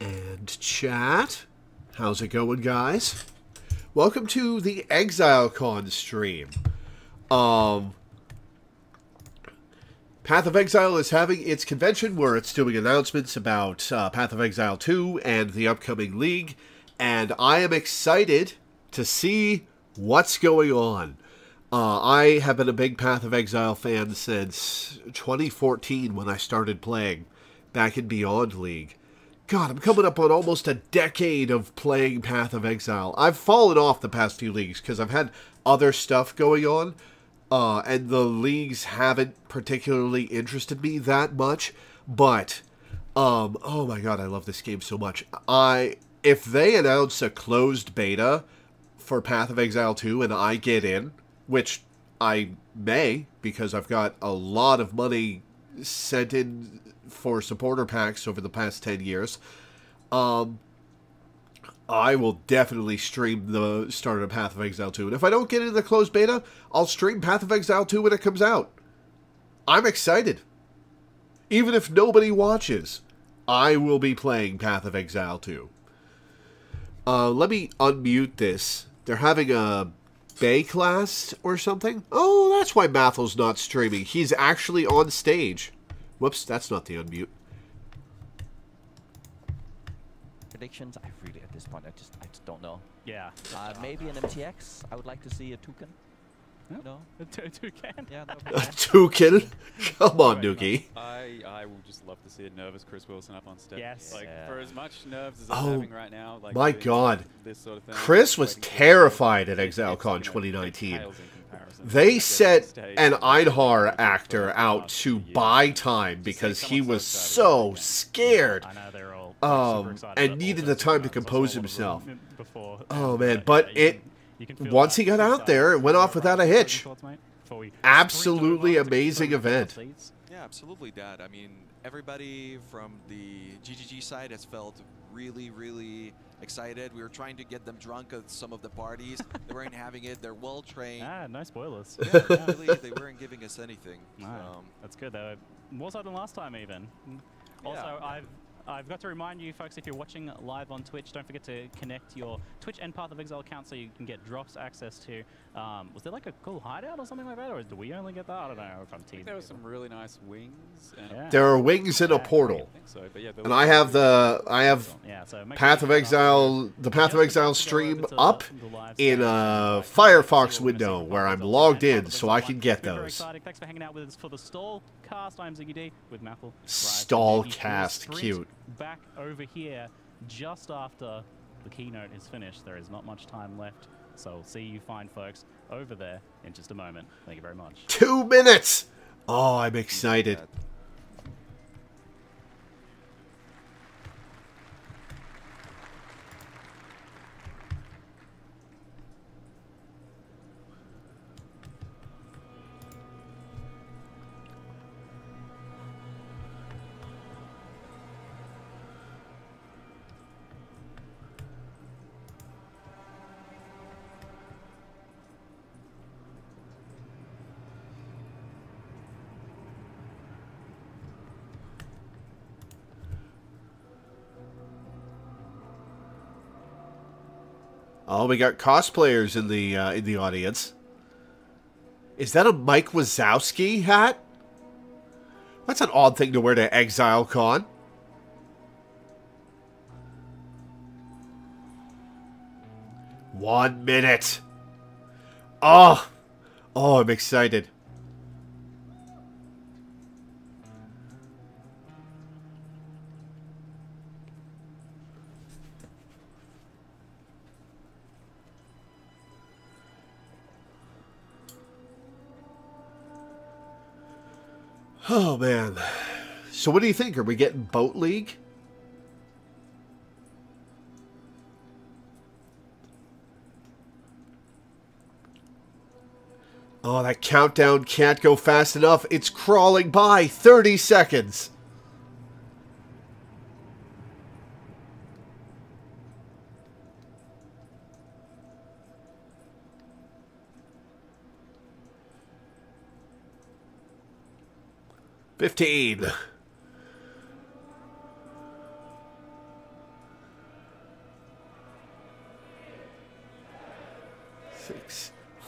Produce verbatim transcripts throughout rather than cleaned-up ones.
and chat. How's it going, guys? Welcome to the ExileCon stream. Um, Path of Exile is having its convention where it's doing announcements about uh, Path of Exile two and the upcoming league, and I am excited to see what's going on. Uh, I have been a big Path of Exile fan since twenty fourteen when I started playing back in Beyond League. God, I'm coming up on almost a decade of playing Path of Exile. I've fallen off the past few leagues because I've had other stuff going on, uh, and the leagues haven't particularly interested me that much. But, um, oh my god, I love this game so much. I, if they announce a closed beta for Path of Exile two and I get in, which I may, because I've got a lot of money sent in for supporter packs over the past ten years. Um, I will definitely stream the start of Path of Exile two. And if I don't get into the closed beta, I'll stream Path of Exile two when it comes out. I'm excited. Even if nobody watches, I will be playing Path of Exile two. Uh, let me unmute this. They're having a Bay class or something? Oh, that's why Mathel's not streaming. He's actually on stage. Whoops, that's not the unmute. Predictions? I really, at this point, I just, I just don't know. Yeah. Uh, maybe an M T X. I would like to see a toucan. Yep. No. A toucan? Yeah. A toucan? Come on, Dookie. I, I would just love to see a nervous Chris Wilson up on stage. Yes. Like, yeah. For as much nerves as I'm oh, having right now. Like, my God. This sort of thing. Chris was terrified at ExileCon twenty nineteen. They sent an Einhar actor out to buy time because he was so scared um, and needed the time to compose himself. Oh, man. But it... Once he got out there, it went off without a hitch. Absolutely amazing event. Yeah, absolutely, Dad. I mean, everybody from the G G G side has felt really, really excited. We were trying to get them drunk at some of the parties. They weren't having it. They're well trained. Ah, no spoilers. Yeah, really, they weren't giving us anything. No, um, that's good, though. More so than last time, even. Also, yeah. I've... I've got to remind you folks, if you're watching live on Twitch, don't forget to connect your Twitch and Path of Exile account so you can get drops access to, um, was there like a cool hideout or something like that, or do we only get that? I don't know if I'm teasing. There were some really nice wings. And yeah. There are wings in a portal. I think so, but yeah, and I have the, I have yeah, so Path of Exile, the Path of Exile stream up in a Firefox window where I'm logged in so I can get those. Thanks for hanging out with us for the Stall Cast. I'm Ziggy D with Maple. Stall Cast, cute. Back over here just after the keynote is finished. There is not much time left, so we'll see you fine folks over there in just a moment. Thank you very much. Two minutes. Oh, I'm excited. Oh, we got cosplayers in the uh, in the audience. Is that a Mike Wazowski hat? That's an odd thing to wear to ExileCon. One minute. Oh, oh, I'm excited. Oh, man. So what do you think? Are we getting Boat League? Oh, that countdown can't go fast enough. It's crawling by. thirty seconds. fifteen.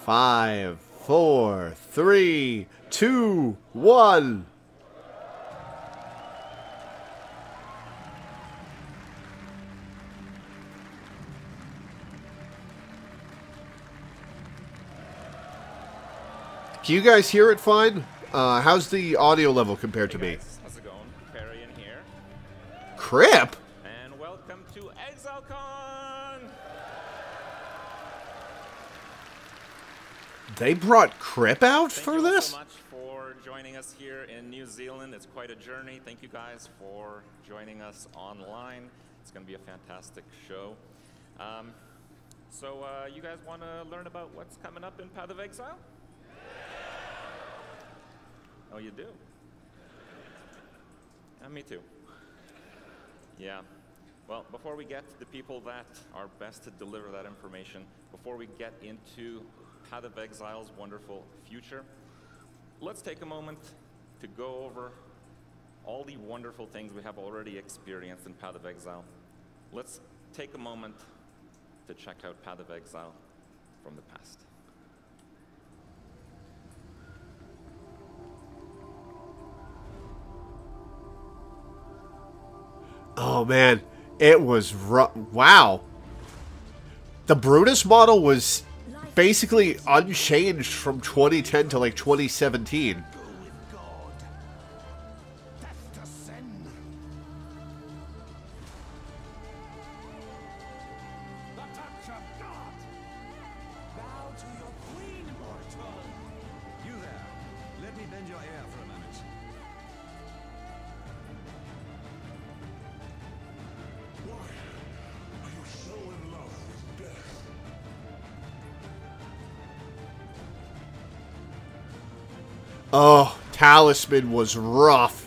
Five, four, three, two, one. Can you guys hear it fine? Uh, how's the audio level compared hey to guys, me? How's it going? Perry in here. Crip! And welcome to ExileCon! They brought Crip out Thank for you this? Thank you so much for joining us here in New Zealand. It's quite a journey. Thank you guys for joining us online. It's going to be a fantastic show. Um, so uh, you guys want to learn about what's coming up in Path of Exile? Oh, you do? Yeah, me too. Yeah. Well, before we get to the people that are best to deliver that information, before we get into Path of Exile's wonderful future, let's take a moment to go over all the wonderful things we have already experienced in Path of Exile. Let's take a moment to check out Path of Exile from the past. Oh man, it was rough. Wow. The Brutus model was basically unchanged from twenty ten to like twenty seventeen. Oh, Talisman was rough.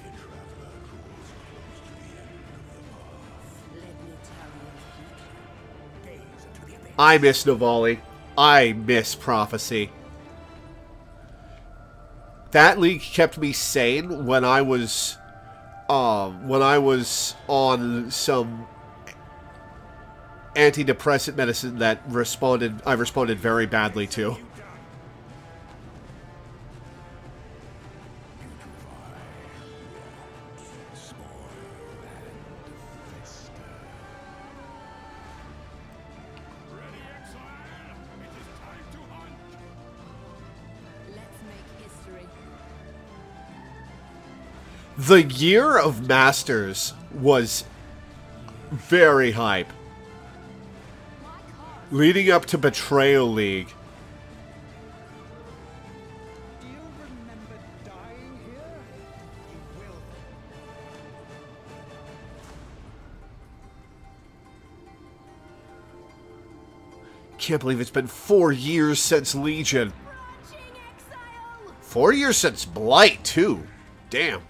I miss Navali. I miss Prophecy. That league kept me sane when I was, um, when I was on some antidepressant medicine that responded. I responded very badly to. The year of Masters was very hype, leading up to Betrayal League. Do you remember dying here? You will. Can't believe it's been four years since Legion. Four years since Blight, too. Damn.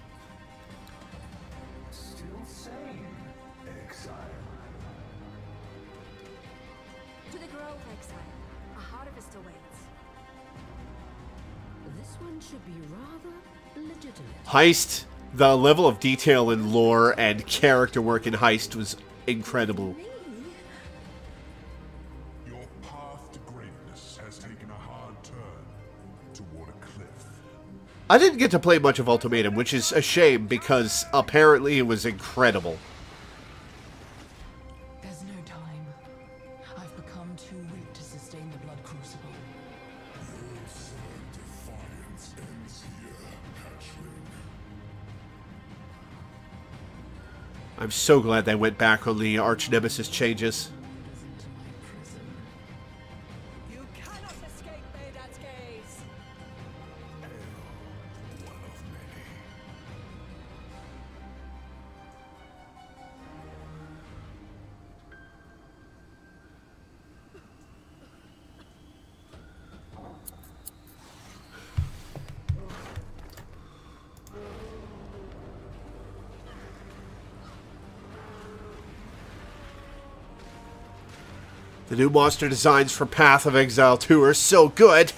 Heist, the level of detail in lore and character work in Heist was incredible. Your path to greatness has taken a hard turn toward a cliff. I didn't get to play much of Ultimatum, which is a shame because apparently it was incredible. There's no time. I've become too weak to sustain the Blood Crucible. I'm so glad they went back on the Arch Nemesis changes. You cannot escape Vedat's gaze. One of many. The new monster designs for Path of Exile two are so good!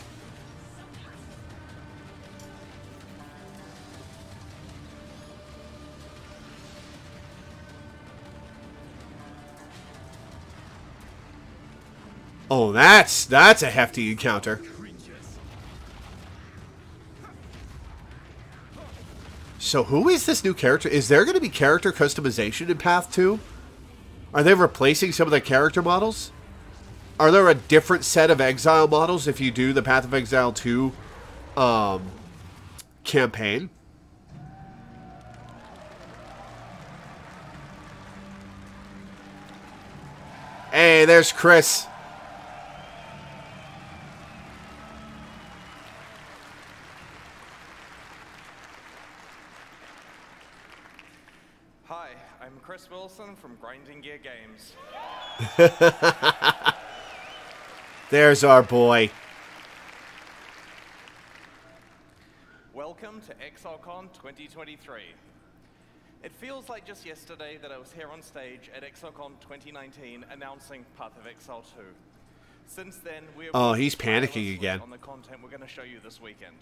Oh, that's, that's a hefty encounter. So who is this new character? Is there going to be character customization in Path two? Are they replacing some of the character models? Are there a different set of Exile models if you do the Path of Exile two um, campaign? Hey, there's Chris. Hi, I'm Chris Wilson from Grinding Gear Games. There's our boy. Welcome to ExileCon twenty twenty-three. It feels like just yesterday that I was here on stage at ExileCon twenty nineteen announcing Path of Exile two. Since then, we're oh, he's panicking again on the content we're going to show you this weekend.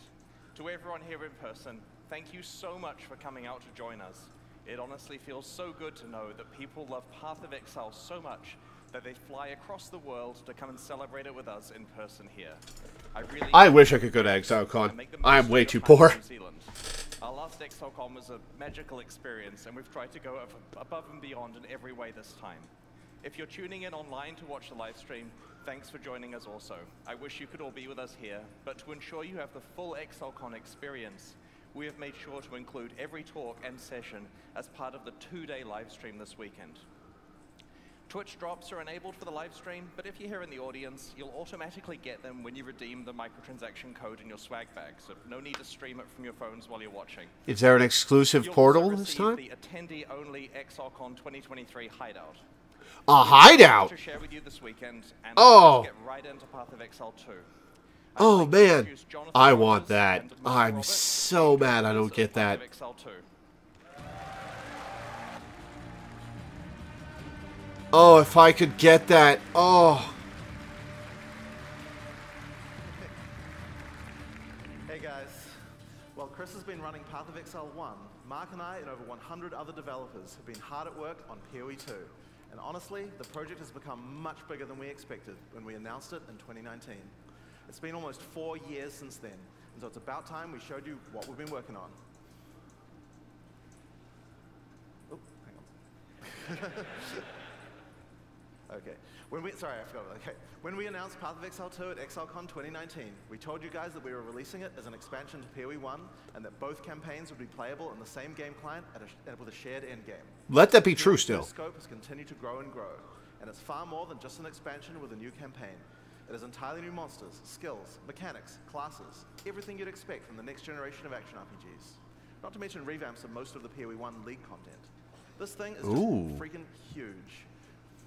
To everyone here in person, thank you so much for coming out to join us. It honestly feels so good to know that people love Path of Exile so much that they fly across the world to come and celebrate it with us in person here. I really I wish I could go to ExileCon. I am way too poor. Our last ExileCon was a magical experience, and we've tried to go above and beyond in every way this time. If you're tuning in online to watch the live stream, thanks for joining us also. I wish you could all be with us here, but to ensure you have the full ExileCon experience, we have made sure to include every talk and session as part of the two-day live stream this weekend. Twitch drops are enabled for the live stream, but if you're here in the audience, you'll automatically get them when you redeem the microtransaction code in your swag bag, so no need to stream it from your phones while you're watching. Is there an exclusive you'll portal this time? The attendee-only ExileCon twenty twenty-three hideout. A hideout? To share with you this weekend, and oh. Get right into Path of Exile two. Oh like man, I want that. I'm Robert, so mad I don't get that. Oh, if I could get that. Oh. Hey guys. While Chris has been running Path of Exile one, Mark and I and over one hundred other developers have been hard at work on P O E two. And honestly, the project has become much bigger than we expected when we announced it in twenty nineteen. It's been almost four years since then, and so it's about time we showed you what we've been working on. Oh, hang on. Okay. When we sorry, I forgot. Okay. When we announced Path of Exile two at ExileCon twenty nineteen, we told you guys that we were releasing it as an expansion to P O E one, and that both campaigns would be playable in the same game client at a, at, with a shared endgame. Let that be true. Still, the scope has continued to grow and grow, and it's far more than just an expansion with a new campaign. It has entirely new monsters, skills, mechanics, classes, everything you'd expect from the next generation of action R P Gs. Not to mention revamps of most of the P O E one League content. This thing is just freaking huge.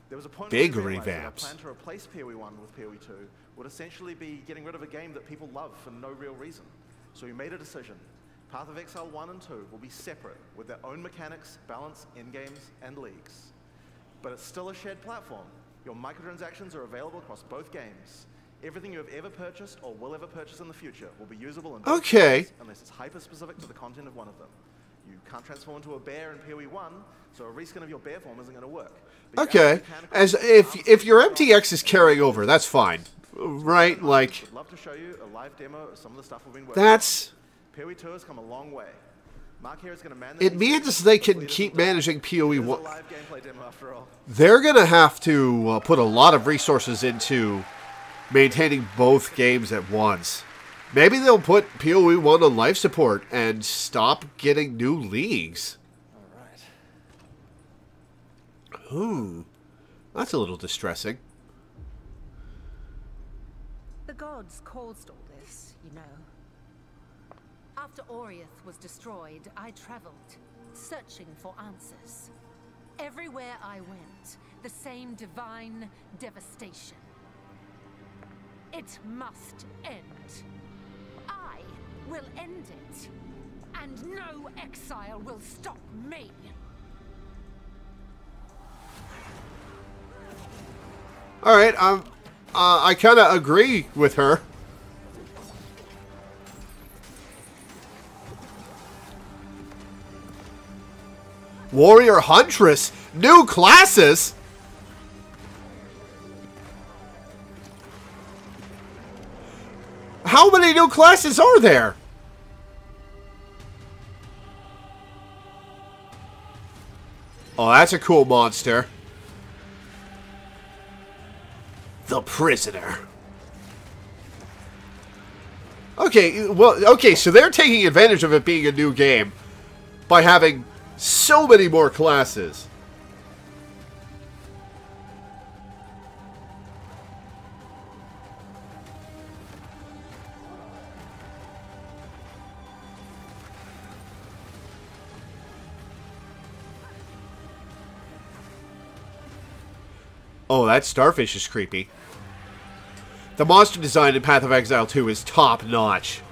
There was a point big revamps. Our plan to replace P O E one with P O E two would essentially be getting rid of a game that people love for no real reason. So we made a decision. Path of Exile one and two will be separate with their own mechanics, balance, endgames, and leagues. But it's still a shared platform. Your microtransactions are available across both games. Everything you have ever purchased or will ever purchase in the future will be usable in both okay. games, unless it's hyper-specific to the content of one of them. You can't transform into a bear in P O E one, so a reskin of your bear form isn't going to work. But okay, as if if your M T X is carrying over, that's fine, right? Like, I'd love to show you a live demo of some of the stuff we've been working on. That's P O E two has come a long way. Mark here is going to manage. It means they can keep managing P O E one. They're going to have to uh, put a lot of resources into maintaining both games at once. Maybe they'll put P O E one on life support and stop getting new leagues. All right. Ooh, that's a little distressing. The gods caused all this, you know. After Oriath was destroyed, I traveled, searching for answers. Everywhere I went, the same divine devastation. It must end. I will end it. And no exile will stop me. All right, um, uh, I kind of agree with her. Warrior Huntress? New classes? How many new classes are there? Oh, that's a cool monster. The Prisoner. Okay, well, okay, so they're taking advantage of it being a new game by having so many more classes. Oh, that starfish is creepy. The monster design in Path of Exile two is top-notch.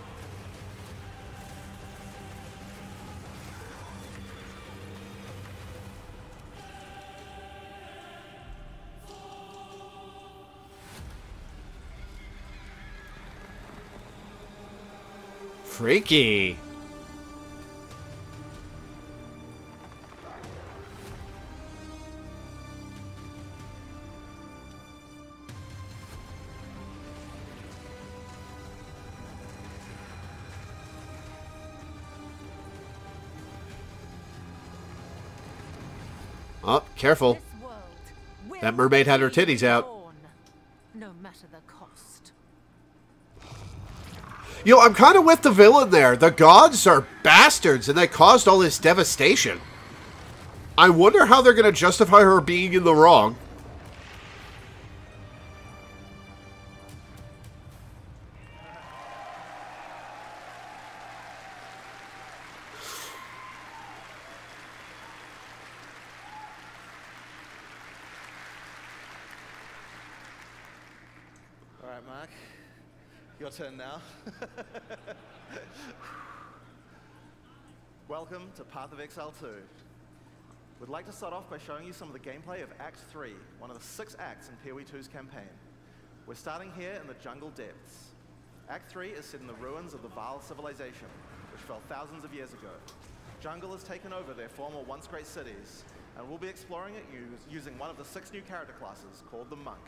Freaky. Oh, careful. That mermaid had her titties out. No matter the cost. Yo, I'm kind of with the villain there. The gods are bastards, and they caused all this devastation. I wonder how they're going to justify her being in the wrong. Turn now. Welcome to Path of Exile two. We'd like to start off by showing you some of the gameplay of Act three, one of the six acts in P O E two's campaign. We're starting here in the jungle depths. Act three is set in the ruins of the Vaal civilization, which fell thousands of years ago. Jungle has taken over their former once great cities, and we'll be exploring it using one of the six new character classes called the Monk.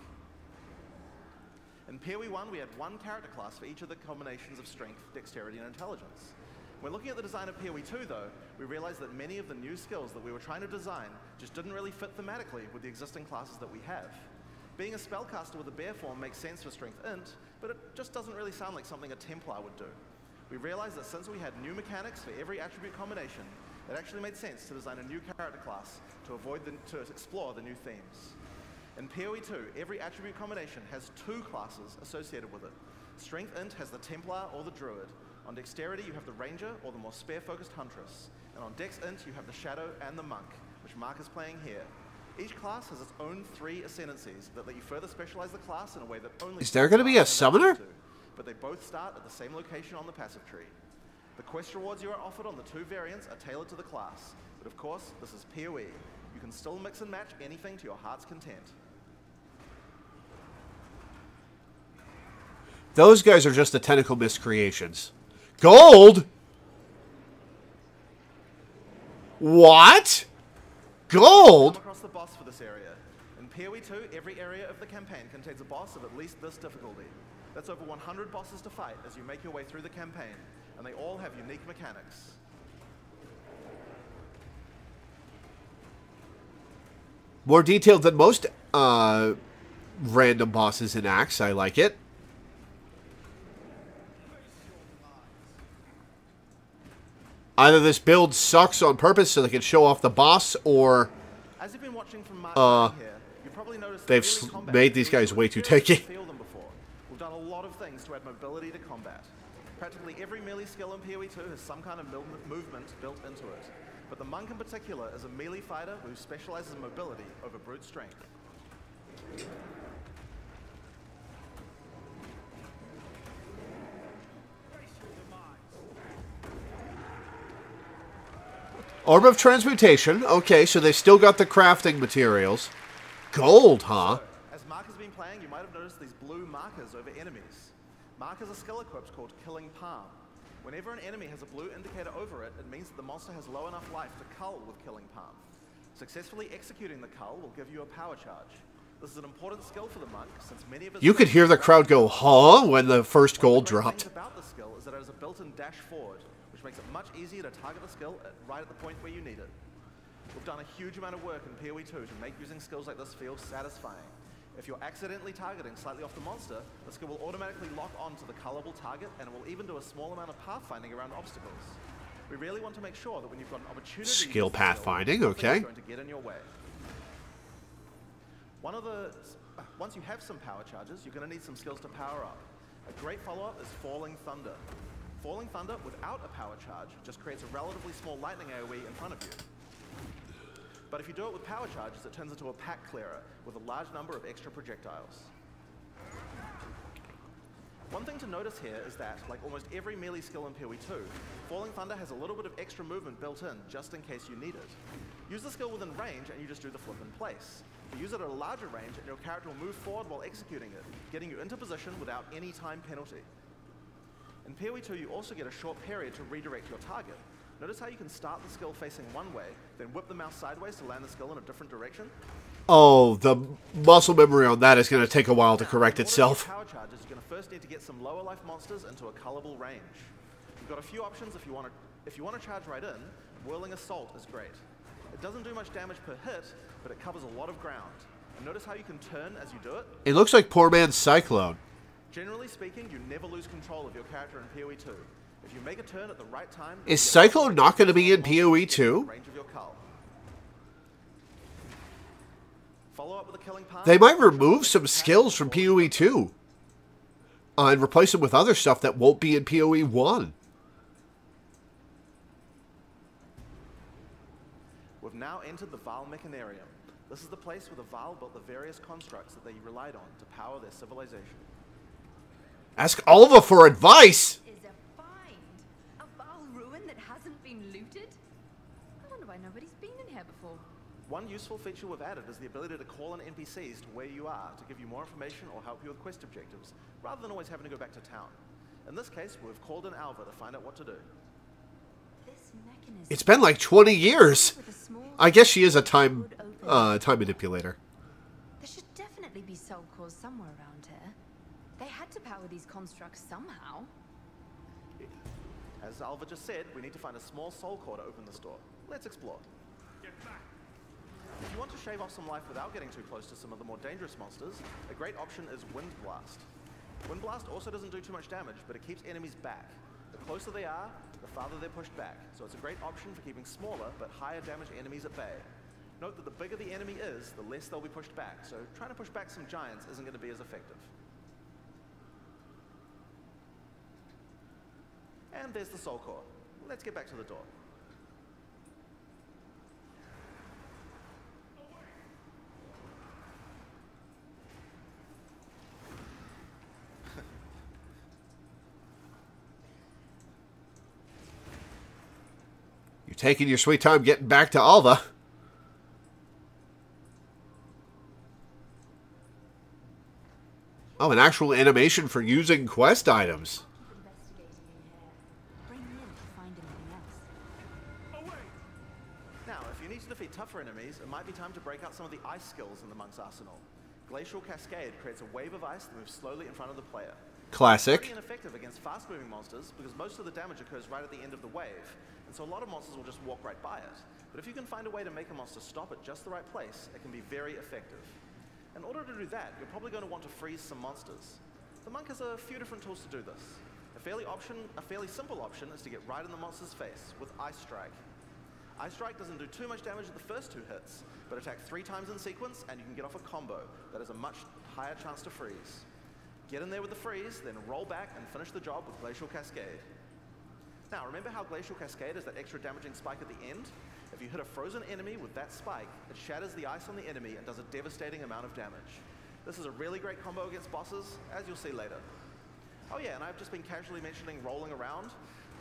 In P O E one, we had one character class for each of the combinations of strength, dexterity, and intelligence. When looking at the design of P O E two, though, we realized that many of the new skills that we were trying to design just didn't really fit thematically with the existing classes that we have. Being a spellcaster with a bear form makes sense for strength int, but it just doesn't really sound like something a Templar would do. We realized that since we had new mechanics for every attribute combination, it actually made sense to design a new character class to avoid the, to explore the new themes. In P O E two, every attribute combination has two classes associated with it. Strength int has the Templar or the Druid. On Dexterity, you have the Ranger or the more spare-focused Huntress. And on Dex int, you have the Shadow and the Monk, which Mark is playing here. Each class has its own three ascendancies that let you further specialize the class in a way that only... Is there going to be a summoner? Do, but they both start at the same location on the passive tree. The quest rewards you are offered on the two variants are tailored to the class. But of course, this is P O E. You can still mix and match anything to your heart's content. Those guys are just the tentacle miscreations. Gold? What? Gold? Come across the boss for this area. In P O E two, every area of the campaign contains a boss of at least this difficulty. That's over one hundred bosses to fight as you make your way through the campaign, and they all have unique mechanics. More detailed than most uh, random bosses in Acts. I like it. Either this build sucks on purpose so they can show off the boss, or As you've been watching from Mark uh, here, you probably noticed they've the made these guys way too tanky. We've done a lot of things to add mobility to combat. Practically every melee skill in P O E two has some kind of movement built into it, but the Monk in particular is a melee fighter who specializes in mobility over brute strength. Orb of Transmutation. Okay, so they still got the crafting materials. Gold, huh? So, as Mark has been playing, you might have noticed these blue markers over enemies. Mark has a skill equipped called Killing Palm. Whenever an enemy has a blue indicator over it, it means that the monster has low enough life to cull with Killing Palm. Successfully executing the cull will give you a power charge. This is an important skill for the Monk, since many of his... You could hear the crowd go, huh, when the first gold dropped. The about the skill is that it has a built-in dash forward, which makes it much easier to target the skill at, right at the point where you need it. We've done a huge amount of work in P O E two to make using skills like this feel satisfying. If you're accidentally targeting slightly off the monster, the skill will automatically lock onto the colorable target, and it will even do a small amount of pathfinding around obstacles. We really want to make sure that when you've got an opportunity... Skill pathfinding, okay. ...going to get in your way. One of the... Once you have some power charges, you're going to need some skills to power up. A great follow-up is Falling Thunder. Falling Thunder, without a power charge, just creates a relatively small lightning A O E in front of you. But if you do it with power charges, it turns into a pack clearer with a large number of extra projectiles. One thing to notice here is that, like almost every melee skill in P O E two, Falling Thunder has a little bit of extra movement built in just in case you need it. Use the skill within range and you just do the flip in place. You use it at a larger range and your character will move forward while executing it, getting you into position without any time penalty. In P O E two, you also get a short period to redirect your target. Notice how you can start the skill facing one way, then whip the mouse sideways to land the skill in a different direction. Oh, the muscle memory on that is going to take a while to correct itself. Power charges, you're going to first need to get some lower life monsters into a colorable range. You've got a few options if you want to. If you want to charge right in, Whirling Assault is great. It doesn't do much damage per hit, but it covers a lot of ground. And notice how you can turn as you do it. It looks like poor man's Cyclone. Generally speaking, you never lose control of your character in P O E two. If you make a turn at the right time... Is Cyclone not going to be in P O E two? They might remove some skills from P O E two uh, and replace them with other stuff that won't be in P O E one. We've now entered the Vile Mechanarium. This is the place where the Vile built the various constructs that they relied on to power their civilization. Ask Alva for advice! Nobody's been in here before. One useful feature we've added is the ability to call on N P Cs to where you are to give you more information or help you with quest objectives, rather than always having to go back to town. In this case, we've called in Alva to find out what to do. This mechanism it's been like twenty years. I guess she is a time uh, time manipulator. There should definitely be soul cores somewhere around here. They had to power these constructs somehow. As Alva just said, we need to find a small soul core to open this door. Let's explore. Get back. If you want to shave off some life without getting too close to some of the more dangerous monsters, a great option is Wind Blast. Wind Blast also doesn't do too much damage, but it keeps enemies back. The closer they are, the farther they're pushed back, so it's a great option for keeping smaller but higher damage enemies at bay. Note that the bigger the enemy is, the less they'll be pushed back, so trying to push back some giants isn't going to be as effective. And there's the Soul Core. Let's get back to the door. Taking your sweet time getting back to Alva. Oh, an actual animation for using quest items. Now, if you need to defeat tougher enemies, it might be time to break out some of the ice skills in the monk's arsenal. Glacial Cascade creates a wave of ice that moves slowly in front of the player. Classic. Pretty ineffective against fast-moving monsters because most of the damage occurs right at the end of the wave, and so a lot of monsters will just walk right by it. But if you can find a way to make a monster stop at just the right place, it can be very effective. In order to do that, you're probably going to want to freeze some monsters. The monk has a few different tools to do this. A fairly option, a fairly simple option is to get right in the monster's face with Ice Strike. Ice Strike doesn't do too much damage at the first two hits, but attack three times in sequence and you can get off a combo that has a much higher chance to freeze. Get in there with the freeze, then roll back and finish the job with Glacial Cascade. Now, remember how Glacial Cascade is that extra damaging spike at the end? If you hit a frozen enemy with that spike, it shatters the ice on the enemy and does a devastating amount of damage. This is a really great combo against bosses, as you'll see later. Oh yeah, and I've just been casually mentioning rolling around.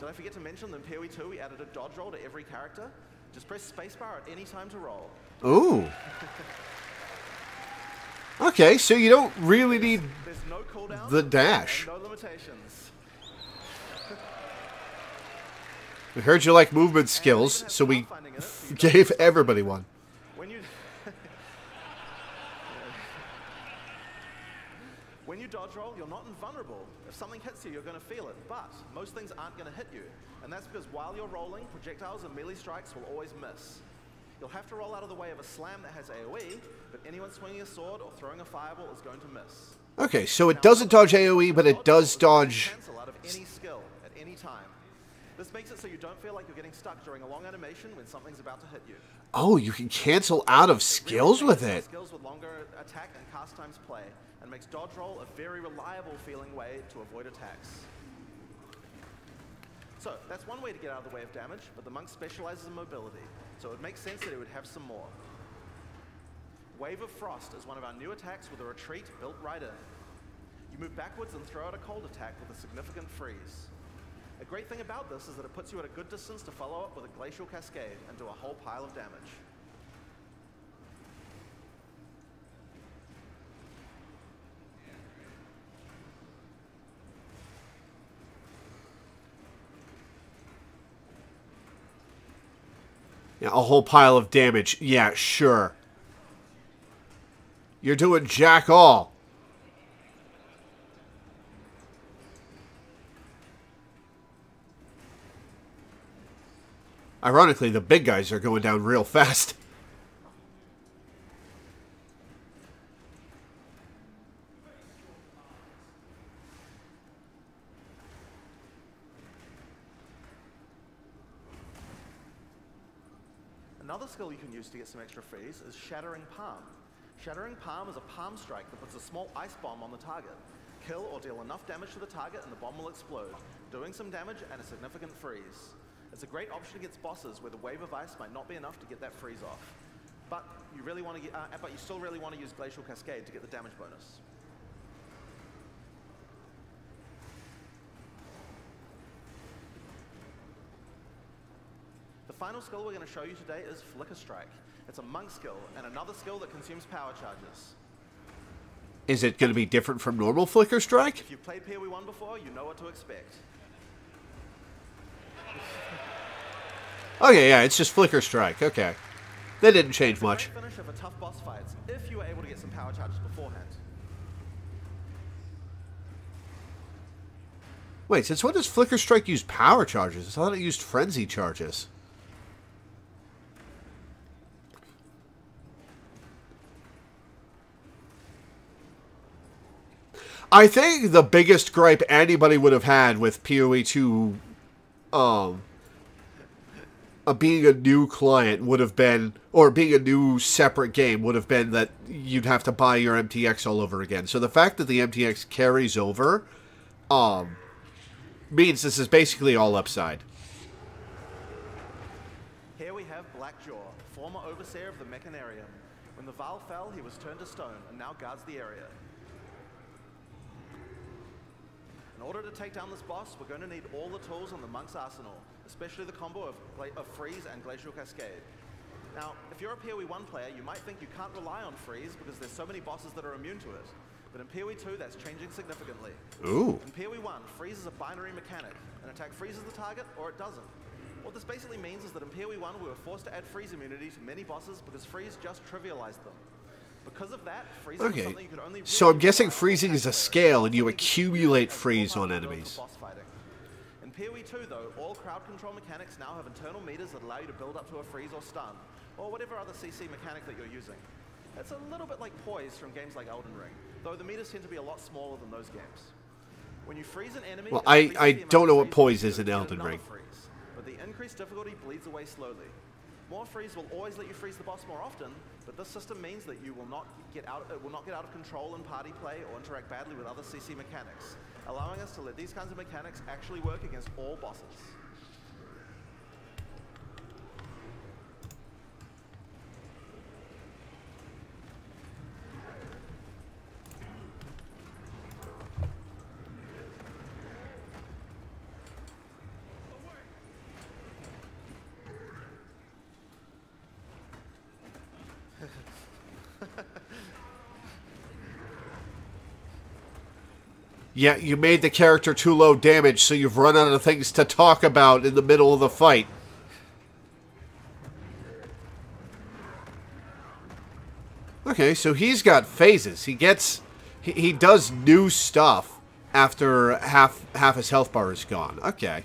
Did I forget to mention that in P O E two we added a dodge roll to every character? Just press spacebar at any time to roll. Ooh. Okay, so you don't really need no cooldown, the dash. No limitations. We heard you like movement skills, so we it, so gave everybody one. When you, when you dodge roll, you're not invulnerable. If something hits you, you're going to feel it, but most things aren't going to hit you. And that's because while you're rolling, projectiles and melee strikes will always miss. You'll have to roll out of the way of a slam that has A O E, but anyone swinging a sword or throwing a fireball is going to miss. Okay, so it doesn't dodge A O E, but it does dodge... cancel out of any skill at any time. This makes it so you don't feel like you're getting stuck during a long animation when something's about to hit you. Oh, you can cancel out of skills with it. Skills with longer attack and cast times play, and makes dodge roll a very reliable feeling way to avoid attacks. So that's one way to get out of the way of damage, but the monk specializes in mobility, so it makes sense that it would have some more. Wave of Frost is one of our new attacks with a retreat built right in. You move backwards and throw out a cold attack with a significant freeze. A great thing about this is that it puts you at a good distance to follow up with a Glacial Cascade and do a whole pile of damage. Yeah, a whole pile of damage. Yeah, sure. You're doing jack all. Ironically, the big guys are going down real fast. Another skill you can use to get some extra freeze is Shattering Palm. Shattering Palm is a palm strike that puts a small ice bomb on the target. Kill or deal enough damage to the target and the bomb will explode, doing some damage and a significant freeze. It's a great option against bosses where the wave of ice might not be enough to get that freeze off. But you really want to get, uh, but you still really want to use Glacial Cascade to get the damage bonus. The final skill we're going to show you today is Flicker Strike. It's a monk skill and another skill that consumes power charges. Is it going to be different from normal Flicker Strike? If you've played P O E one before, you know what to expect. Okay, yeah, it's just Flicker Strike. Okay. That didn't change much. Finish of a tough boss fights if you were able to get some power charges beforehand. Wait, since when does Flicker Strike use power charges? I thought it used frenzy charges. I think the biggest gripe anybody would have had with P O E two um Uh, being a new client would have been, or being a new separate game would have been, that you'd have to buy your M T X all over again. So the fact that the M T X carries over um, means this is basically all upside. Here we have Blackjaw, former overseer of the Mechanarium. When the Val fell, he was turned to stone and now guards the area. In order to take down this boss, we're going to need all the tools on the monk's arsenal, especially the combo of, of Freeze and Glacial Cascade. Now, if you're a P O E one player, you might think you can't rely on Freeze because there's so many bosses that are immune to it. But in P O E two, that's changing significantly. Ooh. In P O E one, Freeze is a binary mechanic. An attack freezes the target, or it doesn't. What this basically means is that in P O E one, we were forced to add Freeze immunity to many bosses because Freeze just trivialized them. Because of that, freezing okay. is something you could only really so I'm guessing freezing is a scale, and you accumulate freeze on enemies. In P O E two, though, all crowd control mechanics now have internal meters that allow you to build up to a freeze or stun, or whatever other C C mechanic that you're using. It's a little bit like Poise from games like Elden Ring, though the meters tend to be a lot smaller than those games. When you freeze an enemy, well, I I don't know what Poise is in Elden Ring. Freeze, but the increased difficulty bleeds away slowly. More freeze will always let you freeze the boss more often, but this system means that you will not get out, it will not get out of control in party play or interact badly with other C C mechanics, allowing us to let these kinds of mechanics actually work against all bosses. Yeah, you made the character too low damage, so you've run out of things to talk about in the middle of the fight. Okay, so he's got phases. He gets... He, he does new stuff after half, half his health bar is gone. Okay.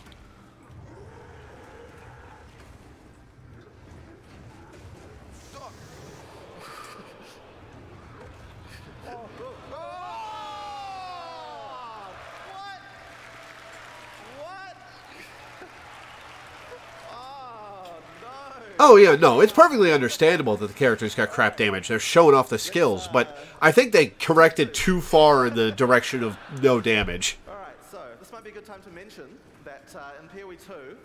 Oh, yeah, no, it's perfectly understandable that the characters got crap damage. They're showing off the skills, but I think they corrected too far in the direction of no damage. Alright, so this might be a good time to mention that uh, in P O E two,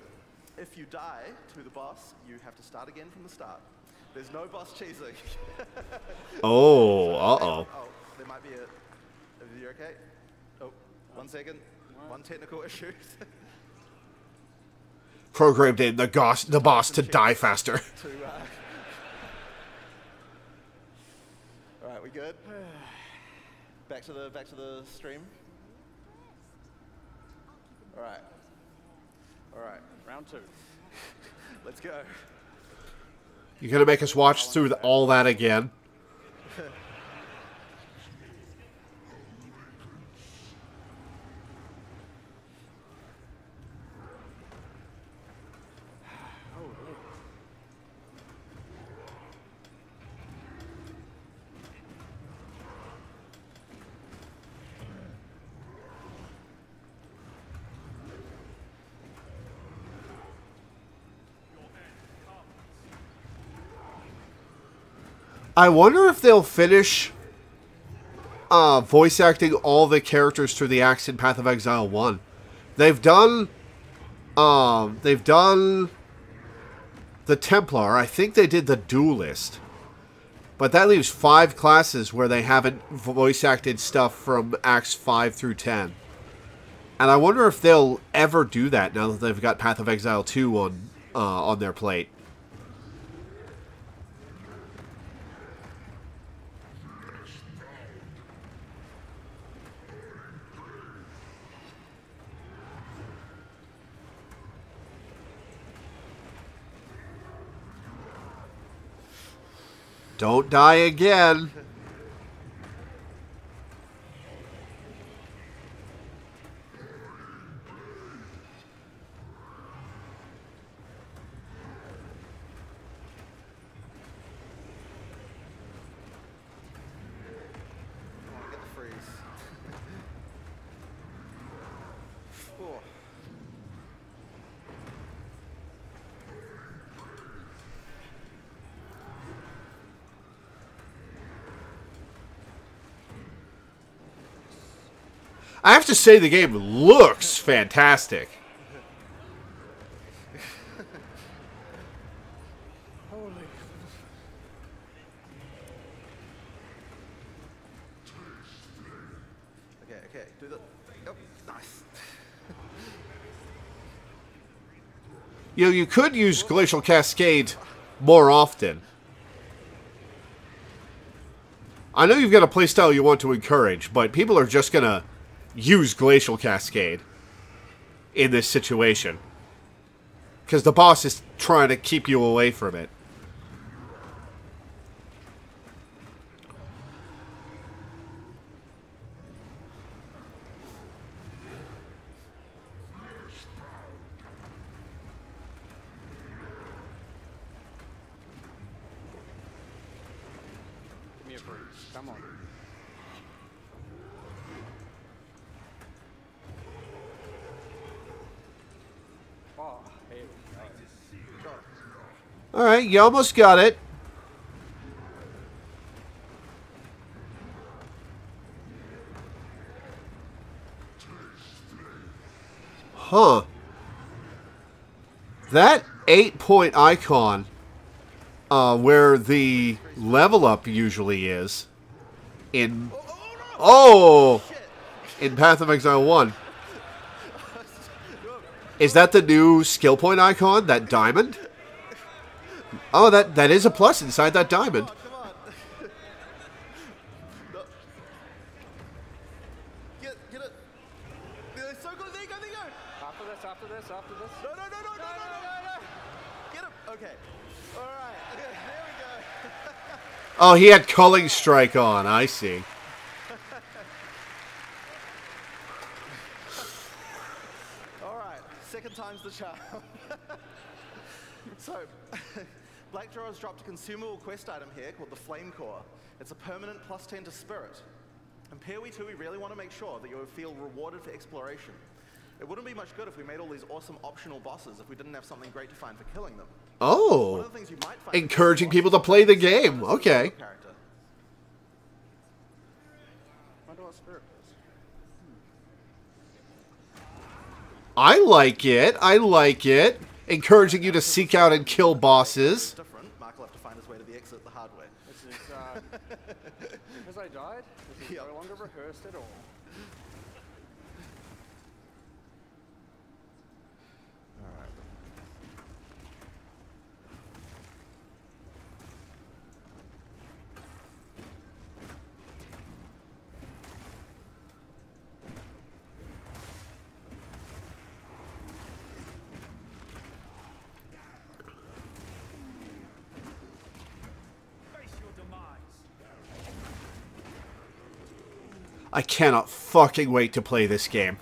if you die to the boss, you have to start again from the start. There's no boss cheesing. Oh, uh-oh. Oh, there might be a... You're okay? Oh, one second. One technical issue. Programmed in the goss, the boss to die faster. All right, we good? Back to the back to the stream. All right, all right, round two. Let's go. You're gonna make us watch through the, all that again? I wonder if they'll finish uh, voice acting all the characters through the acts in Path of Exile one. They've done, um, they've done the Templar. I think they did the Duelist, but that leaves five classes where they haven't voice acted stuff from acts five through ten. And I wonder if they'll ever do that now that they've got Path of Exile two on uh, on their plate. Don't die again. I have to say the game looks fantastic. Holy. Okay, okay, do the... Oh, nice. You know, you could use Glacial Cascade more often. I know you've got a playstyle you want to encourage, but people are just going to use Glacial Cascade in this situation because the boss is trying to keep you away from it. Alright, you almost got it. Huh. That eight-point icon, uh, where the level up usually is, in... Oh! In Path of Exile one. Is that the new skill point icon? That diamond? Oh, that, that is a plus inside that diamond. Come on, come on. No. Get, get it. They're so good. There you go, there you go. After this, after this, after this. No, no, no, no, no, no, no, no, no. Get him. Okay. All right. There we go. Oh, he had Culling Strike on. I see. All right. Second time's the charm. So, Black Drawers dropped a consumable quest item here called the Flame Core. It's a permanent plus ten to Spirit. In P O E two, we really want to make sure that you feel rewarded for exploration. It wouldn't be much good if we made all these awesome optional bosses if we didn't have something great to find for killing them. Oh, encouraging people to play the game. Okay. I like it. I like it. Encouraging you to seek out and kill bosses. Mark will have to find his way to the exit the hard way. As I died, this is no longer rehearsed at all. I cannot fucking wait to play this game.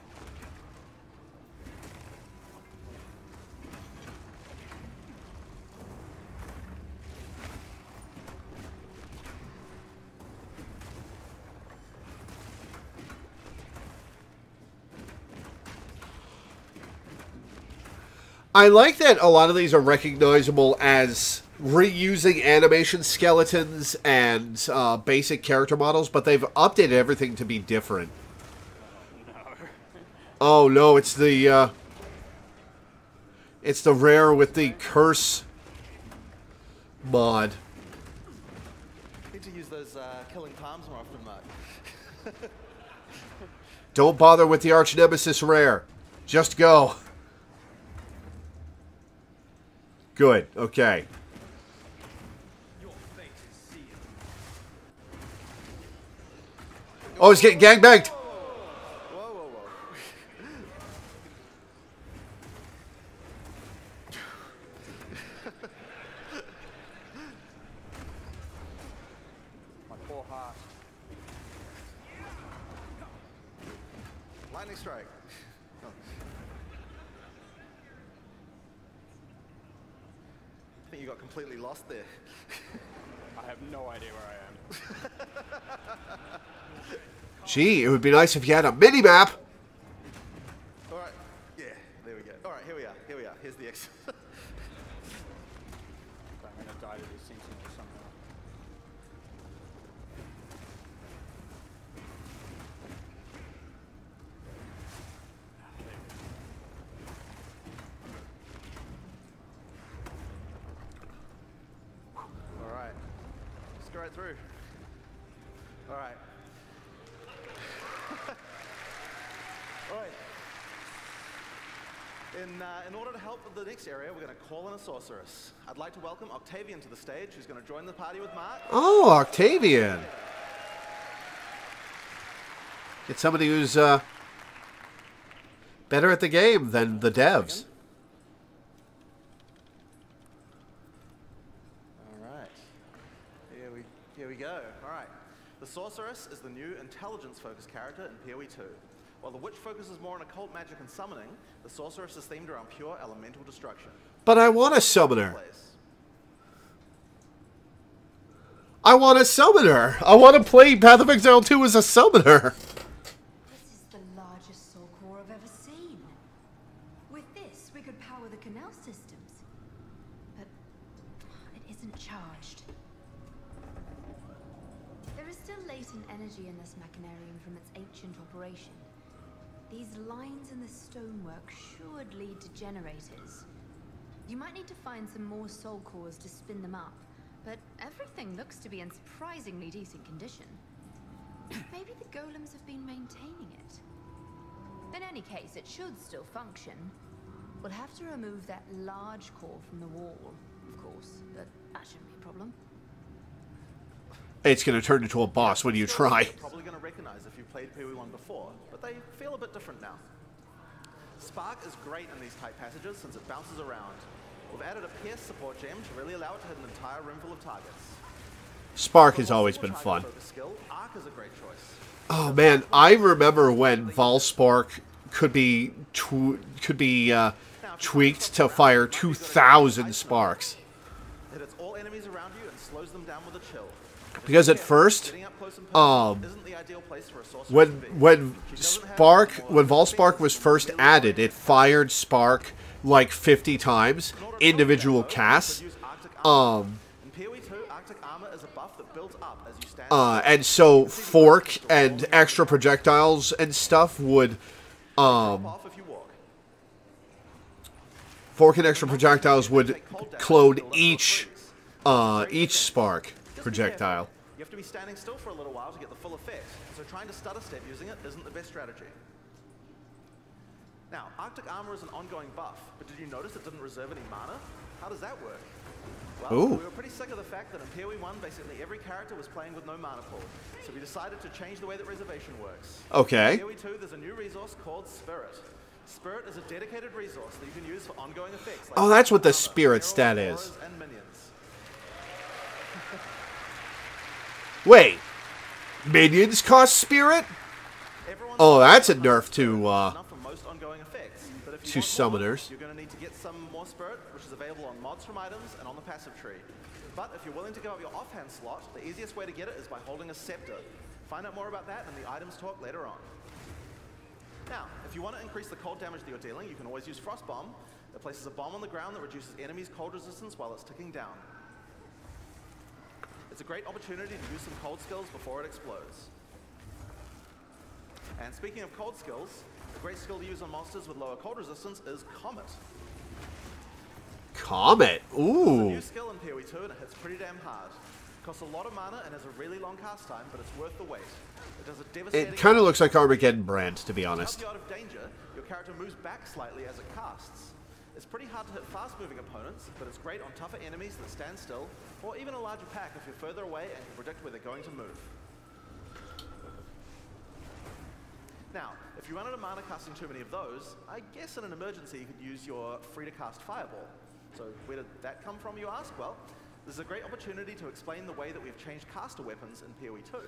I like that a lot of these are recognizable as reusing animation skeletons and uh, basic character models, but they've updated everything to be different. Oh no, it's the uh, it's the rare with the curse mod. Need to use those uh, killing palms more often, Mark. Don't bother with the Arch Nemesis rare. Just go. Good. Okay. Oh, he's getting gangbanged! Whoa, whoa, whoa. My poor heart. Lightning strike. Oh. I think you got completely lost there. I have no idea where I am. Gee, it would be nice if you had a mini-map! Alright, yeah, there we go. Alright, here we are, here we are, here's the exit. I'm gonna die to this sentinel somehow. Alright, let's go right through. Alright. In, uh, in order to help with the next area, we're going to call in a sorceress. I'd like to welcome Octavian to the stage, who's going to join the party with Mark. Oh, Octavian! It's somebody who's uh, better at the game than the devs. All right, here we here we go. All right, the sorceress is the new intelligence-focused character in P O E two. While the witch focuses more on occult magic and summoning, the sorceress is themed around pure elemental destruction. But I want a summoner. I want a summoner. I want to play Path of Exile two as a summoner. This is the largest soul core I've ever seen. With this, we could power the canal systems. But it isn't charged. There is still latent energy in this machinarium from its ancient operation. These lines in the stonework should lead to generators. You might need to find some more soul cores to spin them up, but everything looks to be in surprisingly decent condition. Maybe the golems have been maintaining it. In any case, it should still function. We'll have to remove that large core from the wall, of course, but that shouldn't be a problem. It's going to turn into a boss when you try. You're probably going to recognize if you played P O E one before, but they feel a bit different now. Spark is great in these tight passages since it bounces around. We've added a pierce support gem to really allow it to hit an entire room full of targets. Spark has always been fun. Skill, Arc is a great choice. Oh man, I remember when Valspark could be tw could be uh, tweaked to fire two thousand sparks. It hits all enemies around you and slows them down with a chill. Because at first, um, when when Spark when Valspark was first added, it fired Spark like fifty times, individual casts. Um, uh, and so fork and extra projectiles and stuff would... Um, fork and extra projectiles would clone each, uh, each spark projectile. You have to be standing still for a little while to get the full effect, so trying to stutter step using it isn't the best strategy. Now, Arctic Armor is an ongoing buff, but did you notice it didn't reserve any mana? How does that work? Well, Ooh. we were pretty sick of the fact that in P O E one, basically every character was playing with no mana pool, so we decided to change the way that reservation works. Okay. In P O E two, there's a new resource called Spirit. Spirit is a dedicated resource that you can use for ongoing effects. Like oh, that's what the Spirit stat is. Wait, minions cost Spirit? Oh, that's a nerf to, uh... to summoners. You're going to need to get some more Spirit, which is available on mods from items and on the passive tree. But if you're willing to give up your offhand slot, the easiest way to get it is by holding a scepter. Find out more about that in the items talk later on. Now, if you want to increase the cold damage that you're dealing, you can always use Frost Bomb. It places a bomb on the ground that reduces enemies' cold resistance while it's ticking down. It's a great opportunity to use some cold skills before it explodes. And speaking of cold skills, a great skill to use on monsters with lower cold resistance is Comet. Comet? Ooh. It's a new skill in P O E two and it hits pretty damn hard. It costs a lot of mana and has a really long cast time, but it's worth the wait. It does a devastating... It kind of looks like Armageddon Brand, to be honest. Out of danger, your character moves back slightly as it casts. It's pretty hard to hit fast-moving opponents, but it's great on tougher enemies that stand still, or even a larger pack if you're further away and can predict where they're going to move. Now, if you run out of mana casting too many of those, I guess in an emergency you could use your free-to-cast Fireball. So where did that come from, you ask? Well, this is a great opportunity to explain the way that we've changed caster weapons in P O E two.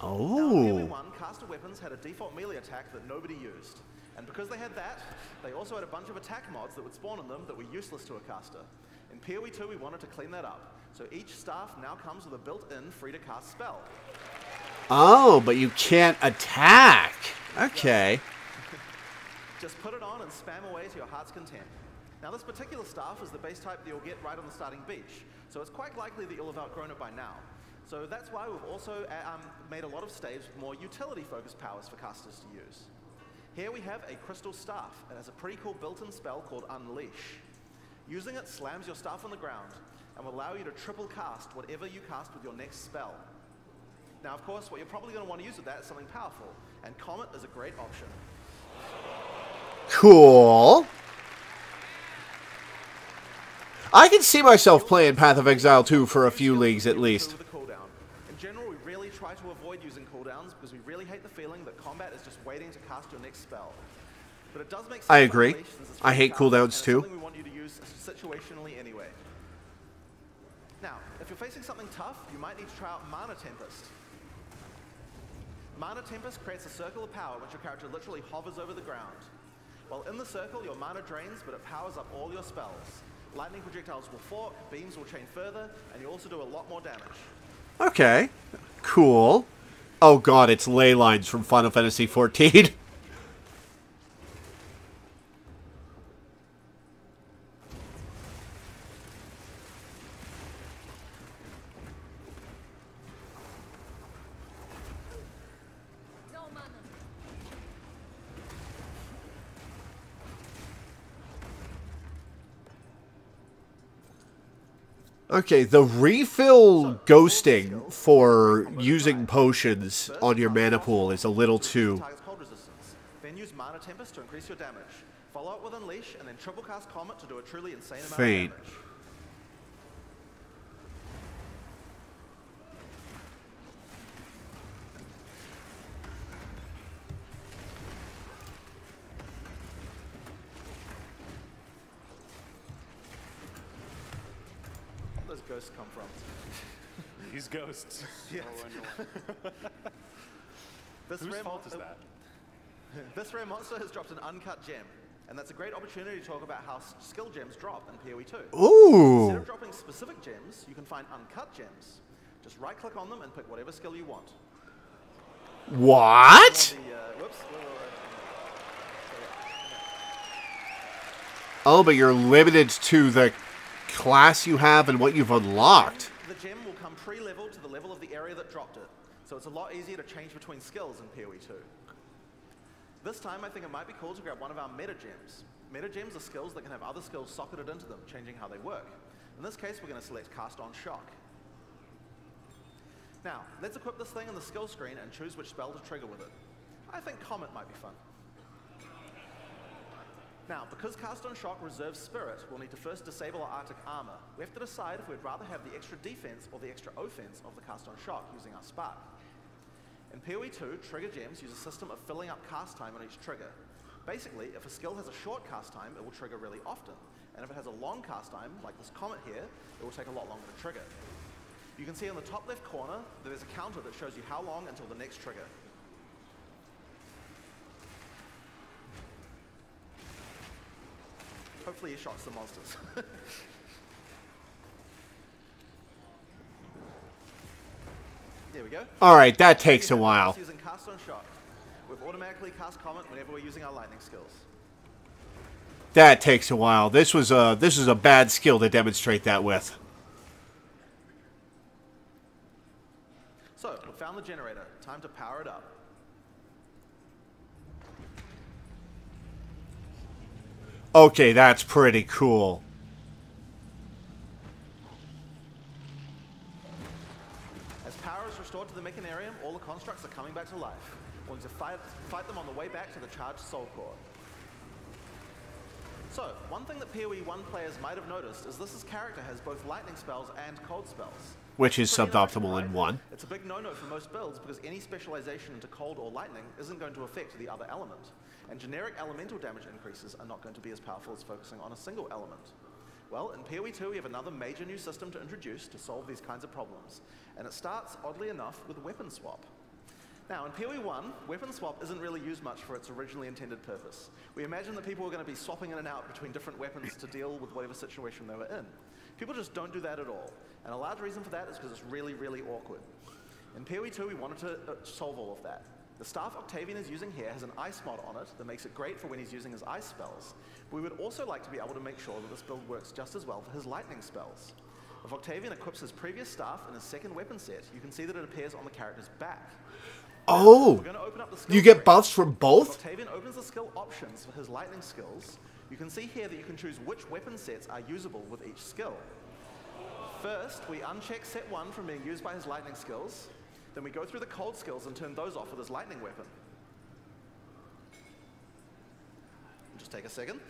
Oh. Now, in P O E one, caster weapons had a default melee attack that nobody used. And because they had that, they also had a bunch of attack mods that would spawn on them that were useless to a caster. In P O E two, we wanted to clean that up. So each staff now comes with a built-in free-to-cast spell. Oh, but you can't attack. Okay. Just put it on and spam away to your heart's content. Now, this particular staff is the base type that you'll get right on the starting beach, so it's quite likely that you'll have outgrown it by now. So that's why we've also um, made a lot of staves with more utility-focused powers for casters to use. Here we have a crystal staff, and it has a pretty cool built-in spell called Unleash. Using it slams your staff on the ground and will allow you to triple cast whatever you cast with your next spell. Now, of course, what you're probably going to want to use with that is something powerful, and Comet is a great option. Cool. I can see myself playing Path of Exile two for a few leagues at least. In general, we really try to avoid using cooldowns because we really hate the feeling that combat is just waiting to cast your next spell. But it does make sense. I agree. I hate cooldowns too. We want you to use situationally anyway. Now, if you're facing something tough, you might need to try out Mana Tempest. Mana Tempest creates a circle of power which your character literally hovers over the ground. While in the circle, your mana drains, but it powers up all your spells. Lightning projectiles will fork, beams will chain further, and you also do a lot more damage. Okay, cool. Oh god, it's Ley Lines from Final Fantasy fourteen. Okay, the refill ghosting for using potions on your mana pool is a little too... Then use Mana Tempest to increase your damage. Follow up with Unleash and then triple cast Comet to do a truly insane amount of damage. Come from these ghosts. Yes. This Whose rare fault is that? This rare monster has dropped an uncut gem, and that's a great opportunity to talk about how skill gems drop in P O E two. Ooh! Instead of dropping specific gems, you can find uncut gems. Just right-click on them and pick whatever skill you want. What? The, uh, whoops. Oh, but you're limited to the class you have and what you've unlocked. The gem will come pre-leveled to the level of the area that dropped it, so it's a lot easier to change between skills in P O E two. This time, I think it might be cool to grab one of our meta gems. Meta gems are skills that can have other skills socketed into them, changing how they work. In this case, we're going to select Cast on Shock. Now, let's equip this thing in the skill screen and choose which spell to trigger with it. I think Comet might be fun. Now, because Cast on Shock reserves Spirit, we'll need to first disable our Arctic Armor. We have to decide if we'd rather have the extra defense or the extra offense of the Cast on Shock using our Spark. In P O E two, trigger gems use a system of filling up cast time on each trigger. Basically, if a skill has a short cast time, it will trigger really often. And if it has a long cast time, like this Comet here, it will take a lot longer to trigger. You can see in the top left corner, there's a counter that shows you how long until the next trigger. Hopefully he shots the monsters. There we go. Alright, that takes a while. Using Cast on Shock. We've automatically cast Comet whenever we're using our lightning skills. That takes a while. This was a this is a bad skill to demonstrate that with. So, we found the generator. Time to power it up. Okay, that's pretty cool. As power is restored to the mechanarium, all the constructs are coming back to life. We'll need to fight, fight them on the way back to the charged soul core. So, one thing that P O E one players might have noticed is this character has both lightning spells and cold spells. Which is suboptimal in one. It's a big no-no for most builds because any specialization into cold or lightning isn't going to affect the other element. And generic elemental damage increases are not going to be as powerful as focusing on a single element. Well, in P O E two we have another major new system to introduce to solve these kinds of problems. And it starts, oddly enough, with weapon swap. Now, in P O E one, weapon swap isn't really used much for its originally intended purpose. We imagine that people were going to be swapping in and out between different weapons to deal with whatever situation they were in. People just don't do that at all. And a large reason for that is because it's really, really awkward. In P O E two, we wanted to uh, solve all of that. The staff Octavian is using here has an ice mod on it that makes it great for when he's using his ice spells. But we would also like to be able to make sure that this build works just as well for his lightning spells. If Octavian equips his previous staff in his second weapon set, you can see that it appears on the character's back. Oh, you get buffs from both? Octavian opens the skill options for his lightning skills. You can see here that you can choose which weapon sets are usable with each skill. First, we uncheck set one from being used by his lightning skills. Then we go through the cold skills and turn those off with his lightning weapon. Just take a second.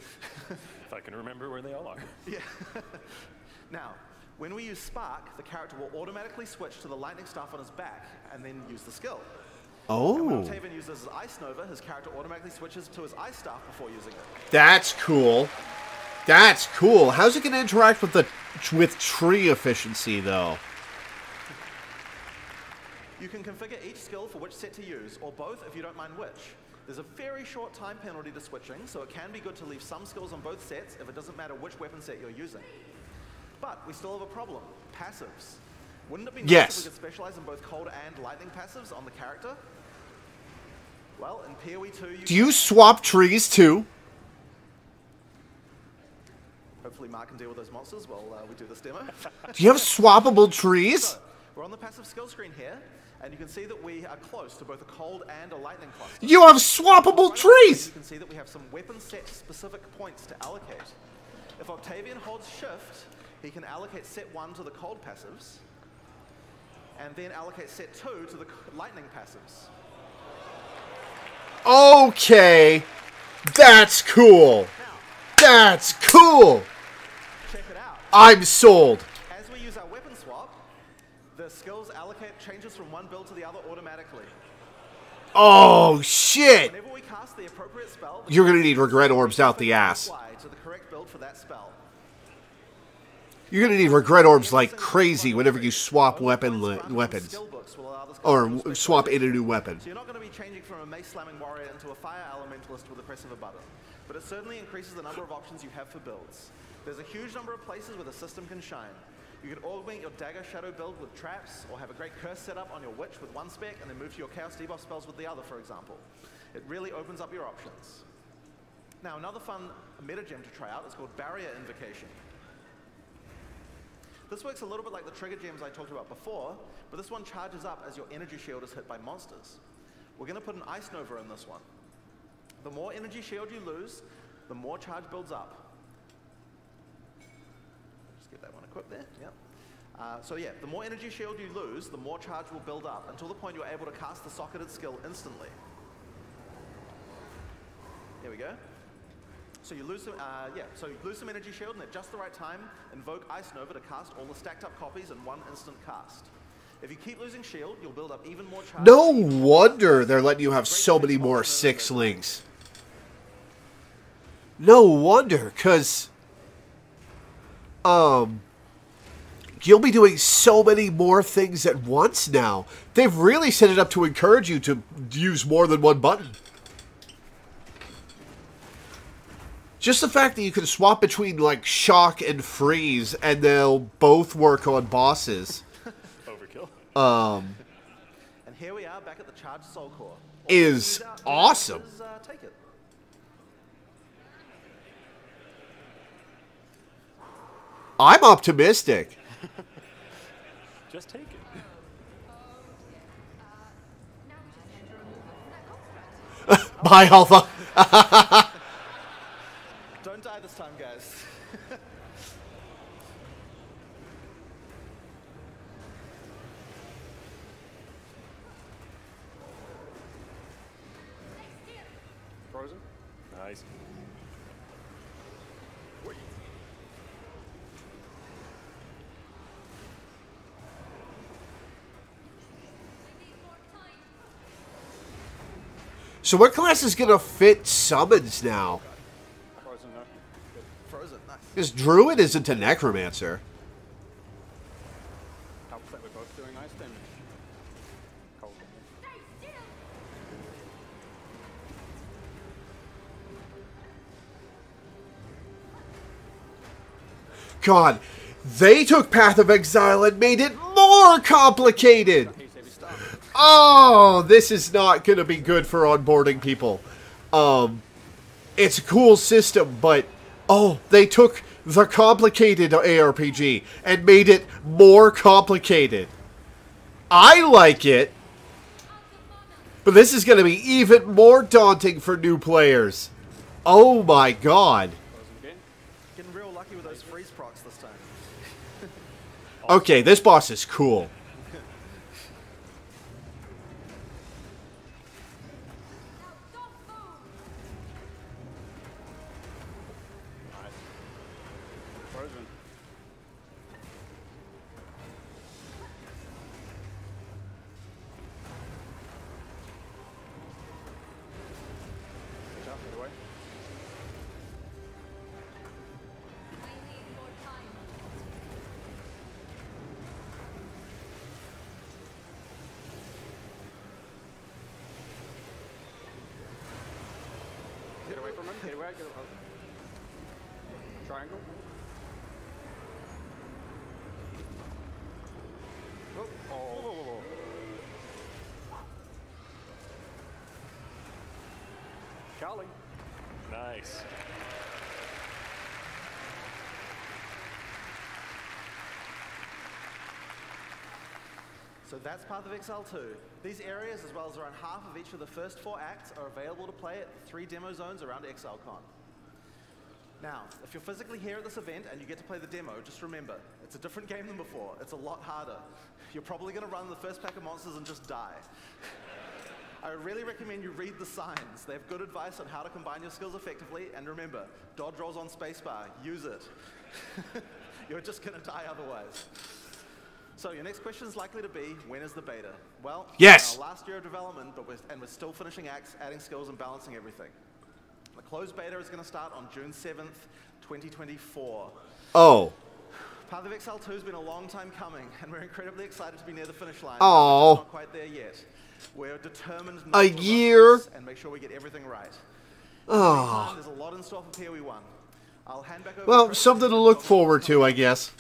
If I can remember where they all are. Yeah. Now, when we use Spark, the character will automatically switch to the lightning staff on his back and then use the skill. Oh. And when Octavian uses his Ice Nova, his character automatically switches to his Ice Staff before using it. That's cool. That's cool. How's it going to interact with the with tree efficiency, though? You can configure each skill for which set to use, or both if you don't mind which. There's a very short time penalty to switching, so it can be good to leave some skills on both sets if it doesn't matter which weapon set you're using. But we still have a problem. Passives. Wouldn't it be nice yes. if we could specialize in both cold and lightning passives on the character? Well, in P O E two, you do you swap trees too? Hopefully Mark can deal with those monsters while uh, we do this demo. Do you have swappable trees? So, we're on the passive skill screen here, and you can see that we are close to both a cold and a lightning cluster. You have swappable trees! You can see that we have some weapon set specific points to allocate. If Octavian holds shift, he can allocate set one to the cold passives, and then allocate set two to the lightning passives. Okay, that's cool. Now, that's cool. Check it out. I'm sold. As we use our weapon swap, the skills allocate changes from one build to the other automatically. Oh shit! Whenever we cast the appropriate spell, the you're gonna need regret orbs out the ass. To the correct build for that spell. You're going to need regret orbs like crazy whenever you swap weapon weapons. Or swap in a new weapon. So you're not going to be changing from a mace slamming warrior into a fire elementalist with the press of a button. But it certainly increases the number of options you have for builds. There's a huge number of places where the system can shine. You can augment your dagger shadow build with traps, or have a great curse set up on your witch with one spec and then move to your chaos debuff spells with the other, for example. It really opens up your options. Now, another fun metagem to try out is called Barrier Invocation. This works a little bit like the trigger gems I talked about before, but this one charges up as your energy shield is hit by monsters. We're going to put an Ice Nova in this one. The more energy shield you lose, the more charge builds up. Just get that one equipped there. Yep. Uh, so yeah, the more energy shield you lose, the more charge will build up until the point you're able to cast the socketed skill instantly. There we go. So you lose some, uh, yeah. So you lose some energy shield, and at just the right time, invoke Ice Nova to cast all the stacked up copies in one instant cast. If you keep losing shield, you'll build up even more charge. No wonder they're letting you have so many more six links. No wonder, cause um, you'll be doing so many more things at once now. They've really set it up to encourage you to use more than one button. Just the fact that you can swap between, like, shock and freeze, and they'll both work on bosses. Overkill. Um, and here we are back at the charged soul core. Is awesome. Is, uh, take it. I'm optimistic. Just take it. Bye, Alva. Don't die this time, guys. Frozen? Nice. Wait. So what class is going to fit summons now? Because Druid isn't a Necromancer. Helps that we're both doing ice damage. Cold. God, they took Path of Exile and made it more complicated! Oh, this is not going to be good for onboarding people. Um, it's a cool system, but... Oh, they took the complicated A R P G and made it more complicated. I like it, but this is going to be even more daunting for new players. Oh my god. Getting real lucky with those freeze procs this time. Okay, this boss is cool. Triangle. Oh. Oh. Whoa, whoa, whoa. Charlie. Nice. So that's Path of Exile two. These areas, as well as around half of each of the first four acts, are available to play at three demo zones around ExileCon. Now, if you're physically here at this event and you get to play the demo, just remember, it's a different game than before. It's a lot harder. You're probably going to run the first pack of monsters and just die. I really recommend you read the signs. They have good advice on how to combine your skills effectively, and remember, dodge rolls on spacebar. Use it. You're just going to die otherwise. So your next question is likely to be, when is the beta? Well, yes. Our last year of development, but we're, and we're still finishing acts, adding skills, and balancing everything. The closed beta is going to start on June seventh, twenty twenty-four. Oh. Path of Exile two has been a long time coming, and we're incredibly excited to be near the finish line. Oh. Not quite there yet. We're determined not a to year. And make sure we get everything right. Oh. There's a lot in store for P O E one. I'll hand back over well, to something to look forward to, I guess.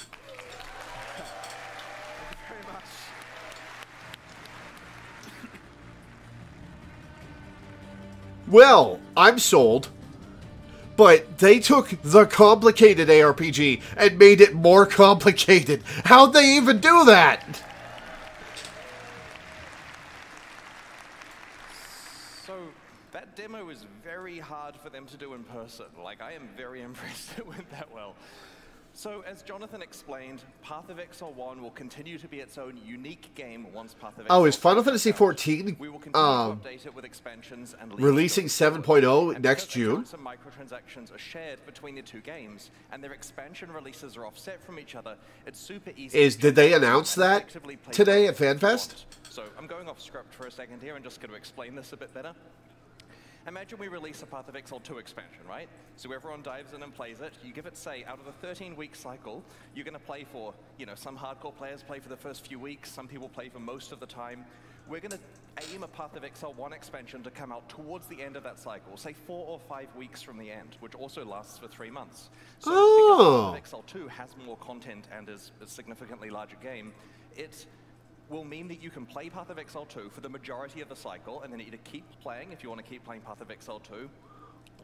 Well, I'm sold. but they took the complicated A R P G and made it more complicated. How'd they even do that? So, that demo was very hard for them to do in person. Like, I am very impressed it went that well. So, as Jonathan explained, Path of Exile one will continue to be its own unique game once Path of Exile... Oh, is Final Fantasy fourteen um, releasing seven point oh next June? Some microtransactions are shared between the two games, and their expansion releases are offset from each other. It's super easy... Is, did they announce that today at FanFest? So, I'm going off script for a second here and just going to explain this a bit better. Imagine we release a Path of Exile two expansion, right? So everyone dives in and plays it. You give it, say, out of a thirteen week cycle, you're going to play for, you know, some hardcore players play for the first few weeks, some people play for most of the time. We're going to aim a Path of Exile one expansion to come out towards the end of that cycle, say four or five weeks from the end, which also lasts for three months. So oh. because Path of Exile two has more content and is a significantly larger game, it's... will mean that you can play Path of Exile two for the majority of the cycle, and then either keep playing if you want to keep playing Path of Exile two,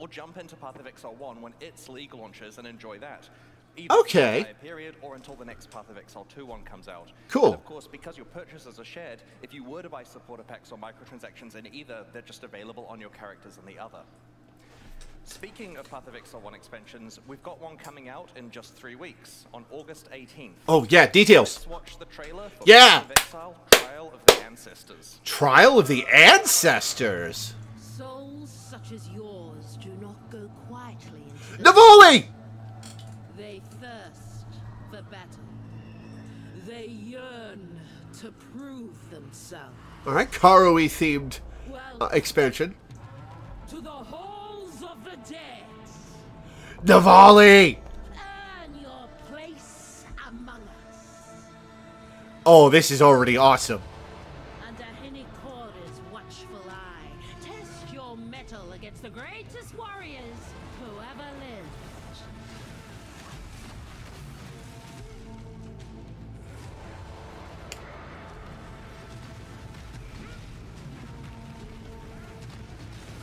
or jump into Path of Exile one when its league launches and enjoy that. Either okay. period or until the next Path of Exile two one comes out. Cool. And of course, because your purchases are shared, if you were to buy supporter packs or microtransactions in either, they're just available on your characters in the other. Speaking of Path of Exile one expansions, we've got one coming out in just three weeks, on August eighteenth. Oh yeah, details. Let's watch the trailer for yeah. Path of Exile, Trial of the Ancestors. Trial of the Ancestors? Souls such as yours do not go quietly into the... Navoli! They thirst for battle. They yearn to prove themselves. Alright, Karoe-themed uh, expansion. To the whole Navali! Earn your place among us. Oh, this is already awesome. Under Hinekora's watchful eye, test your mettle against the greatest warriors who ever lived.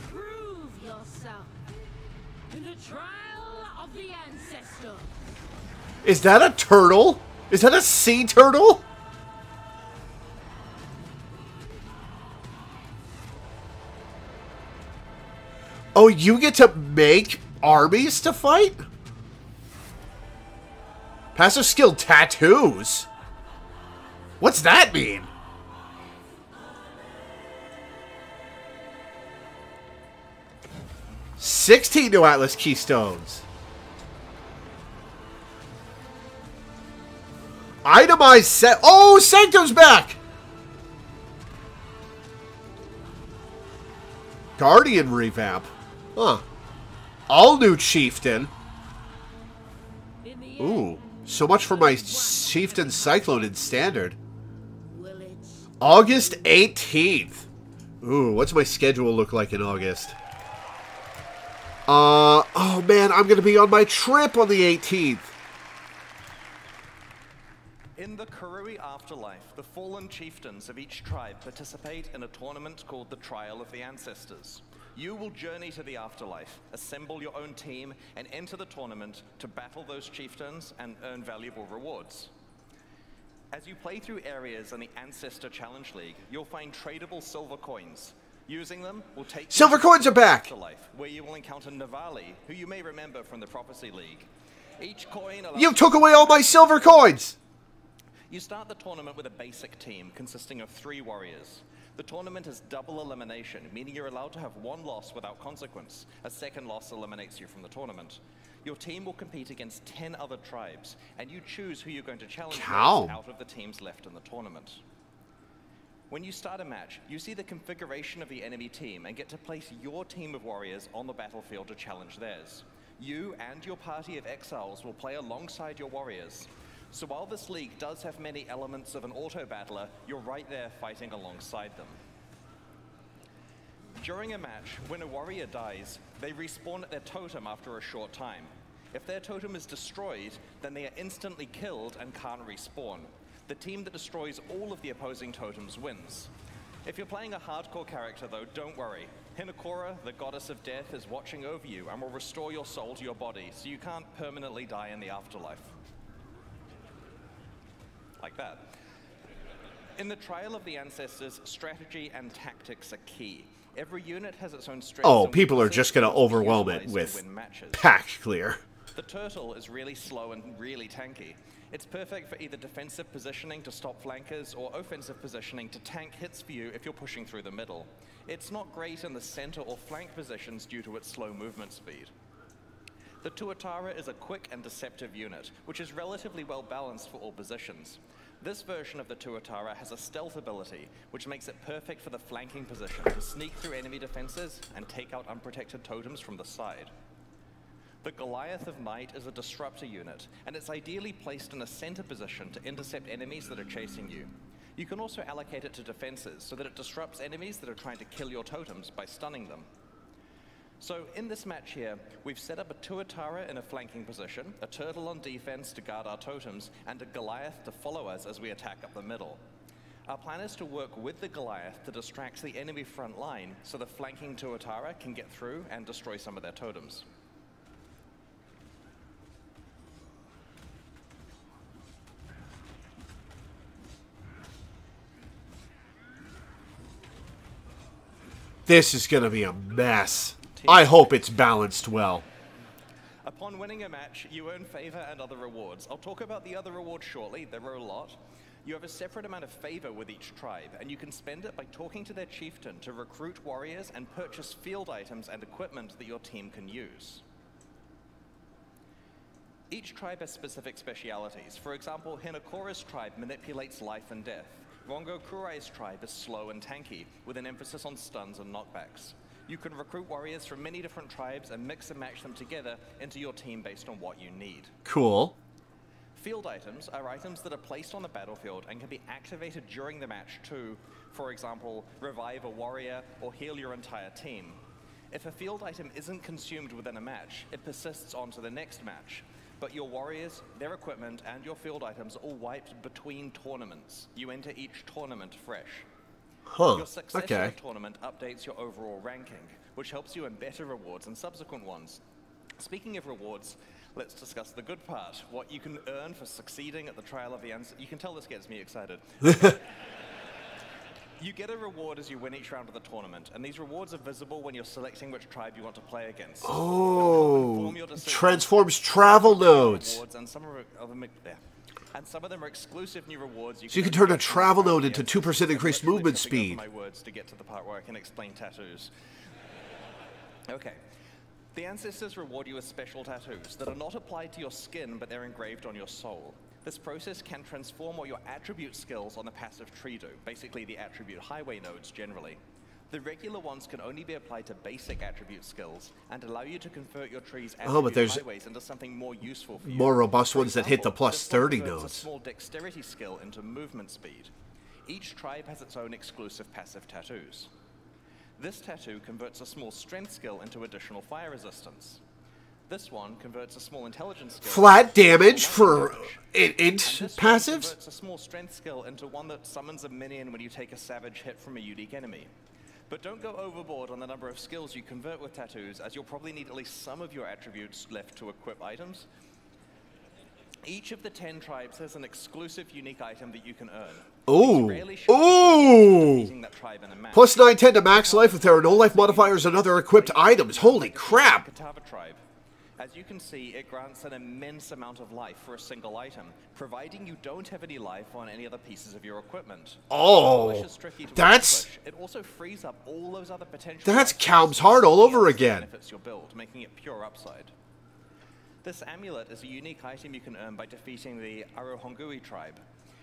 Prove yourself in the trial of the ancestor. Is that a turtle? Is that a sea turtle? Oh, you get to make armies to fight? Passive skill tattoos? What's that mean? sixteen new Atlas Keystones. Itemized set. Oh, Sanctum's back! Guardian revamp. Huh. All new Chieftain. Ooh. So much for my Chieftain Cyclone in Standard. August eighteenth. Ooh, what's my schedule look like in August? Uh, oh man, I'm gonna be on my trip on the eighteenth. In the Karui afterlife, the fallen chieftains of each tribe participate in a tournament called the Trial of the Ancestors. You will journey to the afterlife, assemble your own team, and enter the tournament to battle those chieftains and earn valuable rewards. As you play through areas in the Ancestor Challenge League, you'll find tradable silver coins. Using them will take... Silver coins are back! ...afterlife, where you will encounter Navali, who you may remember from the Prophecy League. Each coin... You took away all my silver coins! You start the tournament with a basic team consisting of three warriors. The tournament is double elimination, meaning you're allowed to have one loss without consequence. A second loss eliminates you from the tournament. Your team will compete against ten other tribes, and you choose who you're going to challenge out of the teams left in the tournament. When you start a match, you see the configuration of the enemy team and get to place your team of warriors on the battlefield to challenge theirs. You and your party of exiles will play alongside your warriors. So while this league does have many elements of an auto-battler, you're right there fighting alongside them. During a match, when a warrior dies, they respawn at their totem after a short time. If their totem is destroyed, then they are instantly killed and can't respawn. The team that destroys all of the opposing totems wins. If you're playing a hardcore character, though, don't worry. Hinekora, the goddess of death, is watching over you and will restore your soul to your body, so you can't permanently die in the afterlife. Like that. In the Trial of the Ancestors, strategy and tactics are key. Every unit has its own strengths. Oh, people are just going to overwhelm it with pack clear. The turtle is really slow and really tanky. It's perfect for either defensive positioning to stop flankers or offensive positioning to tank hits for you if you're pushing through the middle. It's not great in the center or flank positions due to its slow movement speed. The Tuatara is a quick and deceptive unit, which is relatively well balanced for all positions. This version of the Tuatara has a stealth ability, which makes it perfect for the flanking position to sneak through enemy defenses and take out unprotected totems from the side. The Goliath of Night is a disruptor unit, and it's ideally placed in a center position to intercept enemies that are chasing you. You can also allocate it to defenses so that it disrupts enemies that are trying to kill your totems by stunning them. So in this match here, we've set up a Tuatara in a flanking position, a turtle on defense to guard our totems, and a Goliath to follow us as we attack up the middle. Our plan is to work with the Goliath to distract the enemy front line so the flanking Tuatara can get through and destroy some of their totems. This is going to be a mess. I hope it's balanced well. Upon winning a match, you earn favor and other rewards. I'll talk about the other rewards shortly. There are a lot. You have a separate amount of favor with each tribe, and you can spend it by talking to their chieftain to recruit warriors and purchase field items and equipment that your team can use. Each tribe has specific specialities. For example, Hinekora's tribe manipulates life and death. Rongo Kurai's tribe is slow and tanky, with an emphasis on stuns and knockbacks. You can recruit warriors from many different tribes and mix and match them together into your team based on what you need. Cool. Field items are items that are placed on the battlefield and can be activated during the match to, for example, revive a warrior or heal your entire team. If a field item isn't consumed within a match, it persists onto the next match. But your warriors, their equipment, and your field items are all wiped between tournaments. You enter each tournament fresh. Huh. Your success okay. in a tournament updates your overall ranking, which helps you in better rewards and subsequent ones. Speaking of rewards, let's discuss the good part. What you can earn for succeeding at the Trial of the Ancestors. You can tell this gets me excited. You get a reward as you win each round of the tournament, and these rewards are visible when you're selecting which tribe you want to play against. Oh, transforms travel nodes. And some, are, are them, yeah. and some of them are exclusive new rewards. You so can you can turn a travel node into two percent increased movement speed. My words to get to the part where I can explain tattoos. Okay. The ancestors reward you with special tattoos that are not applied to your skin, but they're engraved on your soul. This process can transform what your attribute skills on the passive tree do, basically the attribute highway nodes generally. The regular ones can only be applied to basic attribute skills and allow you to convert your tree's attribute oh, but there's highways into something more useful for you. More robust for ones example, that hit the plus thirty nodes. A small dexterity skill into movement speed. Each tribe has its own exclusive passive tattoos. This tattoo converts a small strength skill into additional fire resistance. This one converts a small intelligence skill. Flat damage for int passives? Converts a small strength skill into one that summons a minion when you take a savage hit from a unique enemy. But don't go overboard on the number of skills you convert with tattoos, as you'll probably need at least some of your attributes left to equip items. Each of the ten tribes has an exclusive unique item that you can earn. Ooh. Ooh. Plus nine ten to max life if there are no life modifiers and other equipped items. Holy crap! As you can see, it grants an immense amount of life for a single item, providing you don't have any life on any other pieces of your equipment. Oh, that's... It also frees up all those other potential... That's Calm's Heart all over again. ...benefits your build, making it pure upside. This amulet is a unique item you can earn by defeating the Aruhongui tribe.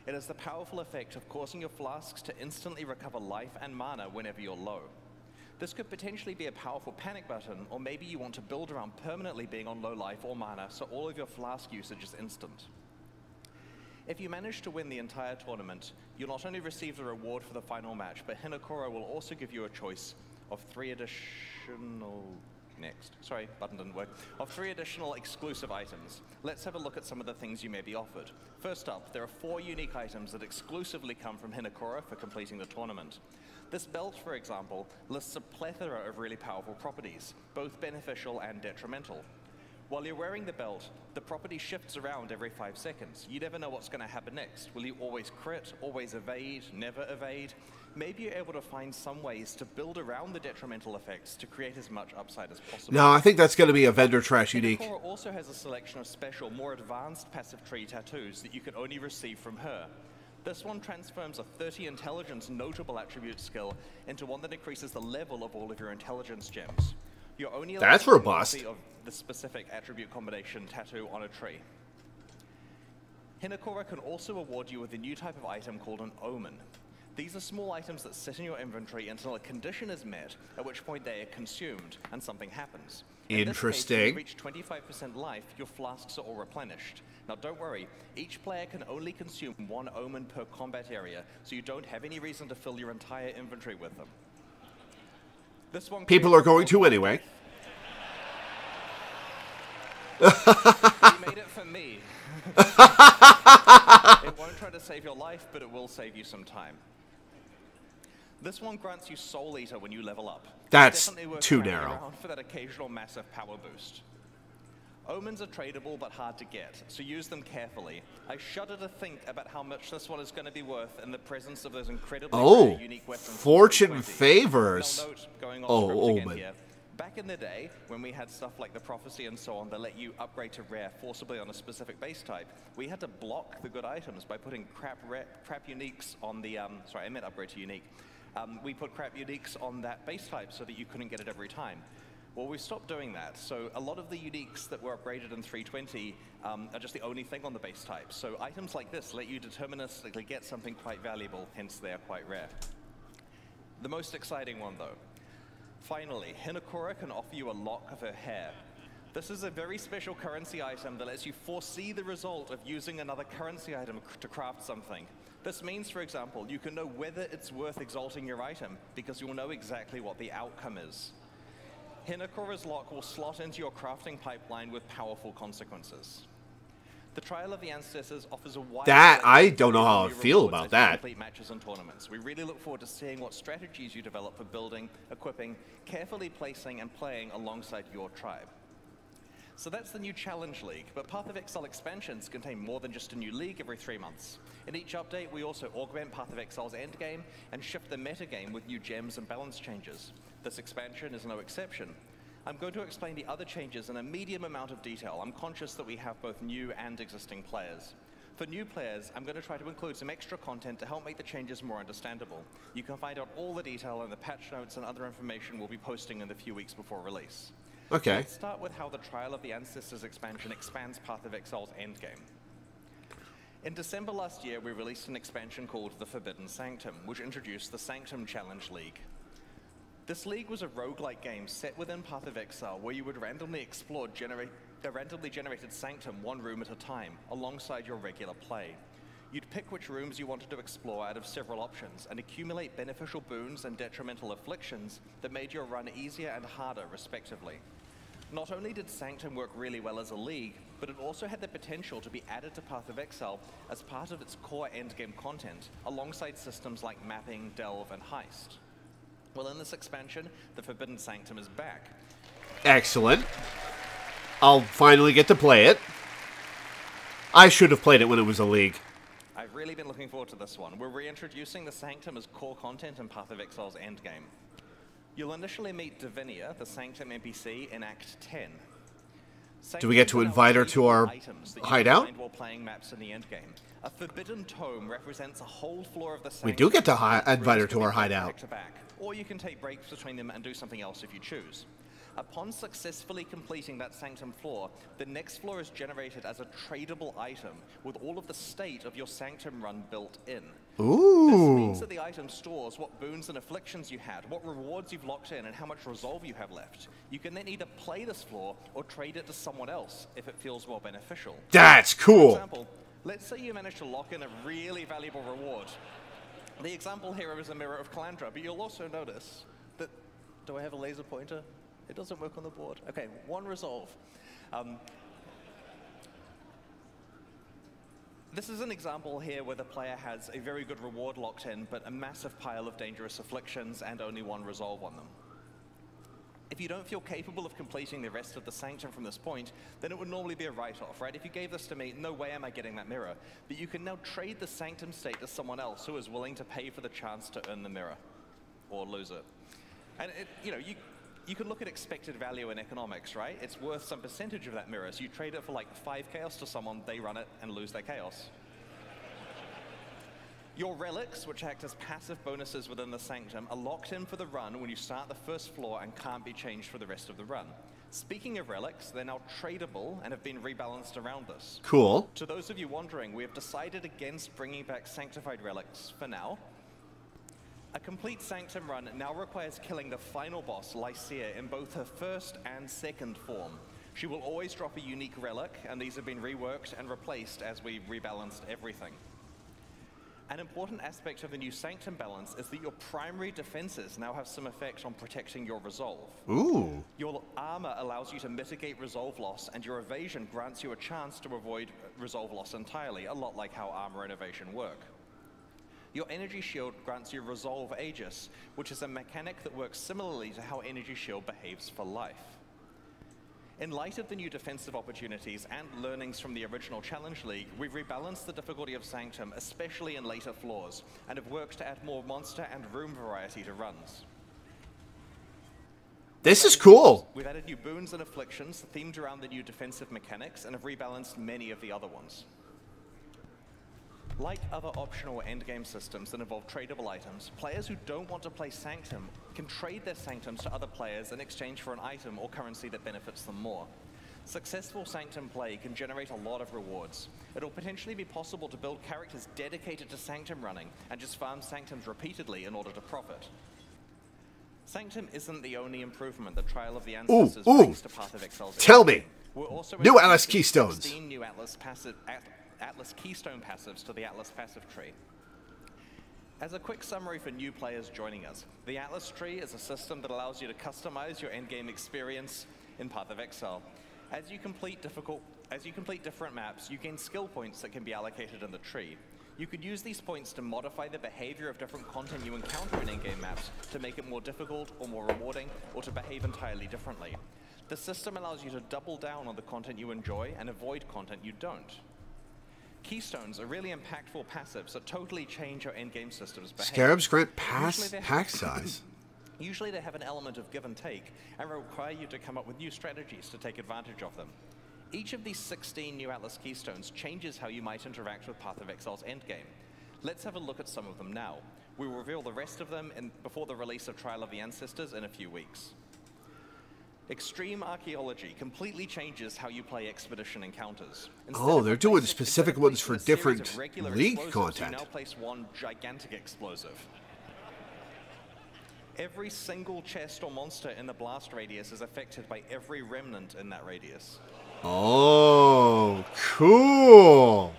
It has the powerful effect of causing your flasks to instantly recover life and mana whenever you're low. This could potentially be a powerful panic button, or maybe you want to build around permanently being on low life or mana, so all of your flask usage is instant. If you manage to win the entire tournament, you'll not only receive the reward for the final match, but Hinekora will also give you a choice of three additional next. Sorry, button didn't work. Of three additional exclusive items, let's have a look at some of the things you may be offered. First up, there are four unique items that exclusively come from Hinekora for completing the tournament. This belt, for example, lists a plethora of really powerful properties, both beneficial and detrimental. While you're wearing the belt, the property shifts around every five seconds. You never know what's going to happen next. Will you always crit, always evade, never evade? Maybe you're able to find some ways to build around the detrimental effects to create as much upside as possible. No, I think that's going to be a vendor trash unique. Hinekora also has a selection of special, more advanced passive tree tattoos that you can only receive from her. This one transforms a thirty intelligence notable attribute skill into one that increases the level of all of your intelligence gems. You're only That's robust. Of the specific attribute combination tattoo on a tree. Hinekora can also award you with a new type of item called an omen. These are small items that sit in your inventory until a condition is met, at which point they are consumed and something happens. In Interesting. This case, if you reach twenty-five percent life, your flasks are all replenished. Now don't worry, each player can only consume one omen per combat area, so you don't have any reason to fill your entire inventory with them. This one People are going to anyway. You made it for me. It won't try to save your life, but it will save you some time. This one grants you Soul Eater when you level up. That's too narrow. For that occasional massive power boost. Omens are tradable but hard to get, so use them carefully. I shudder to think about how much this one is going to be worth in the presence of those incredibly oh, unique weapons. Fortune favors. Note, going on oh, Omen. Here, back in the day, when we had stuff like the Prophecy and so on that let you upgrade to rare forcibly on a specific base type, we had to block the good items by putting crap rare, crap uniques on the... Um, sorry, I meant upgrade to unique. Um, we put crap uniques on that base type so that you couldn't get it every time. Well, we stopped doing that, so a lot of the uniques that were upgraded in three twenty um, are just the only thing on the base type. So items like this let you deterministically get something quite valuable, hence they are quite rare. The most exciting one, though. Finally, Hinekora can offer you a lock of her hair. This is a very special currency item that lets you foresee the result of using another currency item to craft something. This means, for example, you can know whether it's worth exalting your item, because you'll know exactly what the outcome is. Hinekora's lock will slot into your crafting pipeline with powerful consequences. The Trial of the Ancestors offers a wide... That, I don't know how I feel about that. ...complete matches and tournaments. We really look forward to seeing what strategies you develop for building, equipping, carefully placing and playing alongside your tribe. So that's the new Challenge League, but Path of Exile expansions contain more than just a new league every three months. In each update, we also augment Path of Exile's endgame and shift the metagame with new gems and balance changes. This expansion is no exception. I'm going to explain the other changes in a medium amount of detail. I'm conscious that we have both new and existing players. For new players, I'm going to try to include some extra content to help make the changes more understandable. You can find out all the detail in the patch notes and other information we'll be posting in the few weeks before release. Okay. Let's start with how the Trial of the Ancestors expansion expands Path of Exile's endgame. In December last year, we released an expansion called The Forbidden Sanctum, which introduced the Sanctum Challenge League. This league was a roguelike game set within Path of Exile where you would randomly explore genera- a randomly generated sanctum one room at a time, alongside your regular play. You'd pick which rooms you wanted to explore out of several options and accumulate beneficial boons and detrimental afflictions that made your run easier and harder, respectively. Not only did Sanctum work really well as a league, but it also had the potential to be added to Path of Exile as part of its core endgame content, alongside systems like Mapping, Delve, and Heist. Well, in this expansion, the Forbidden Sanctum is back. Excellent. I'll finally get to play it. I should have played it when it was a league. I've really been looking forward to this one. We're reintroducing the Sanctum as core content in Path of Exile's endgame. You'll initially meet Divinia, the Sanctum N P C, in Act ten. Sanctum Do we get to invite her to our hideout? While playing maps in the endgame. A forbidden tome represents a whole floor of the Sanctum. We do get to hi invite her to our hideout. Back, or you can take breaks between them and do something else if you choose. Upon successfully completing that Sanctum floor, the next floor is generated as a tradable item with all of the state of your Sanctum run built in. Ooh. This means that the item stores what boons and afflictions you had, what rewards you've locked in, and how much resolve you have left. You can then either play this floor or trade it to someone else if it feels more beneficial. That's cool. For example, let's say you manage to lock in a really valuable reward. The example here is a Mirror of Calandra, but you'll also notice that... Do I have a laser pointer? It doesn't work on the board. Okay, one resolve. Um, This is an example here where the player has a very good reward locked in, but a massive pile of dangerous afflictions and only one resolve on them. If you don't feel capable of completing the rest of the Sanctum from this point, then it would normally be a write-off, right? If you gave this to me, no way am I getting that mirror. But you can now trade the Sanctum state to someone else who is willing to pay for the chance to earn the mirror or lose it. And it, you know, you, you can look at expected value in economics, right? It's worth some percentage of that mirror, so you trade it for like five chaos to someone, they run it and lose their chaos. Your relics, which act as passive bonuses within the Sanctum, are locked in for the run when you start the first floor and can't be changed for the rest of the run. Speaking of relics, they're now tradable and have been rebalanced around this. Cool. To those of you wondering, we have decided against bringing back sanctified relics for now. A complete Sanctum run now requires killing the final boss, Lycia, in both her first and second form. She will always drop a unique relic, and these have been reworked and replaced as we've rebalanced everything. An important aspect of the new Sanctum balance is that your primary defenses now have some effect on protecting your resolve. Ooh. Your armor allows you to mitigate resolve loss, and your evasion grants you a chance to avoid resolve loss entirely, a lot like how armor and evasion work. Your energy shield grants you Resolve Aegis, which is a mechanic that works similarly to how energy shield behaves for life. In light of the new defensive opportunities and learnings from the original Challenge League, we've rebalanced the difficulty of Sanctum, especially in later floors, and have worked to add more monster and room variety to runs. This is cool! We've added new boons and afflictions themed around the new defensive mechanics and have rebalanced many of the other ones. Like other optional endgame systems that involve tradable items, players who don't want to play Sanctum can trade their Sanctums to other players in exchange for an item or currency that benefits them more. Successful Sanctum play can generate a lot of rewards. It'll potentially be possible to build characters dedicated to Sanctum running and just farm Sanctums repeatedly in order to profit. Sanctum isn't the only improvement the Trial of the Ancestors ooh, ooh. brings to Path of Exile. Tell me! We're also new Atlas Keystones! sixteen new Atlas passive Atlas Keystone passives to the Atlas passive tree. As a quick summary for new players joining us, the Atlas tree is a system that allows you to customize your endgame experience in Path of Exile. As you complete difficult, as you complete different maps, you gain skill points that can be allocated in the tree. You could use these points to modify the behavior of different content you encounter in endgame maps to make it more difficult or more rewarding, or to behave entirely differently. The system allows you to double down on the content you enjoy and avoid content you don't. Keystones are really impactful passives that totally change your endgame system's behavior. Scarabs grant pass pack size. Usually they have an element of give and take and require you to come up with new strategies to take advantage of them. Each of these sixteen new Atlas Keystones changes how you might interact with Path of Exile's endgame. Let's have a look at some of them now. We will reveal the rest of them in, before the release of Trial of the Ancestors in a few weeks. Extreme Archaeology completely changes how you play expedition encounters. Instead oh, they're doing basic, specific ones for different league content. You now place one gigantic explosive. Every single chest or monster in the blast radius is affected by every remnant in that radius. Oh, cool.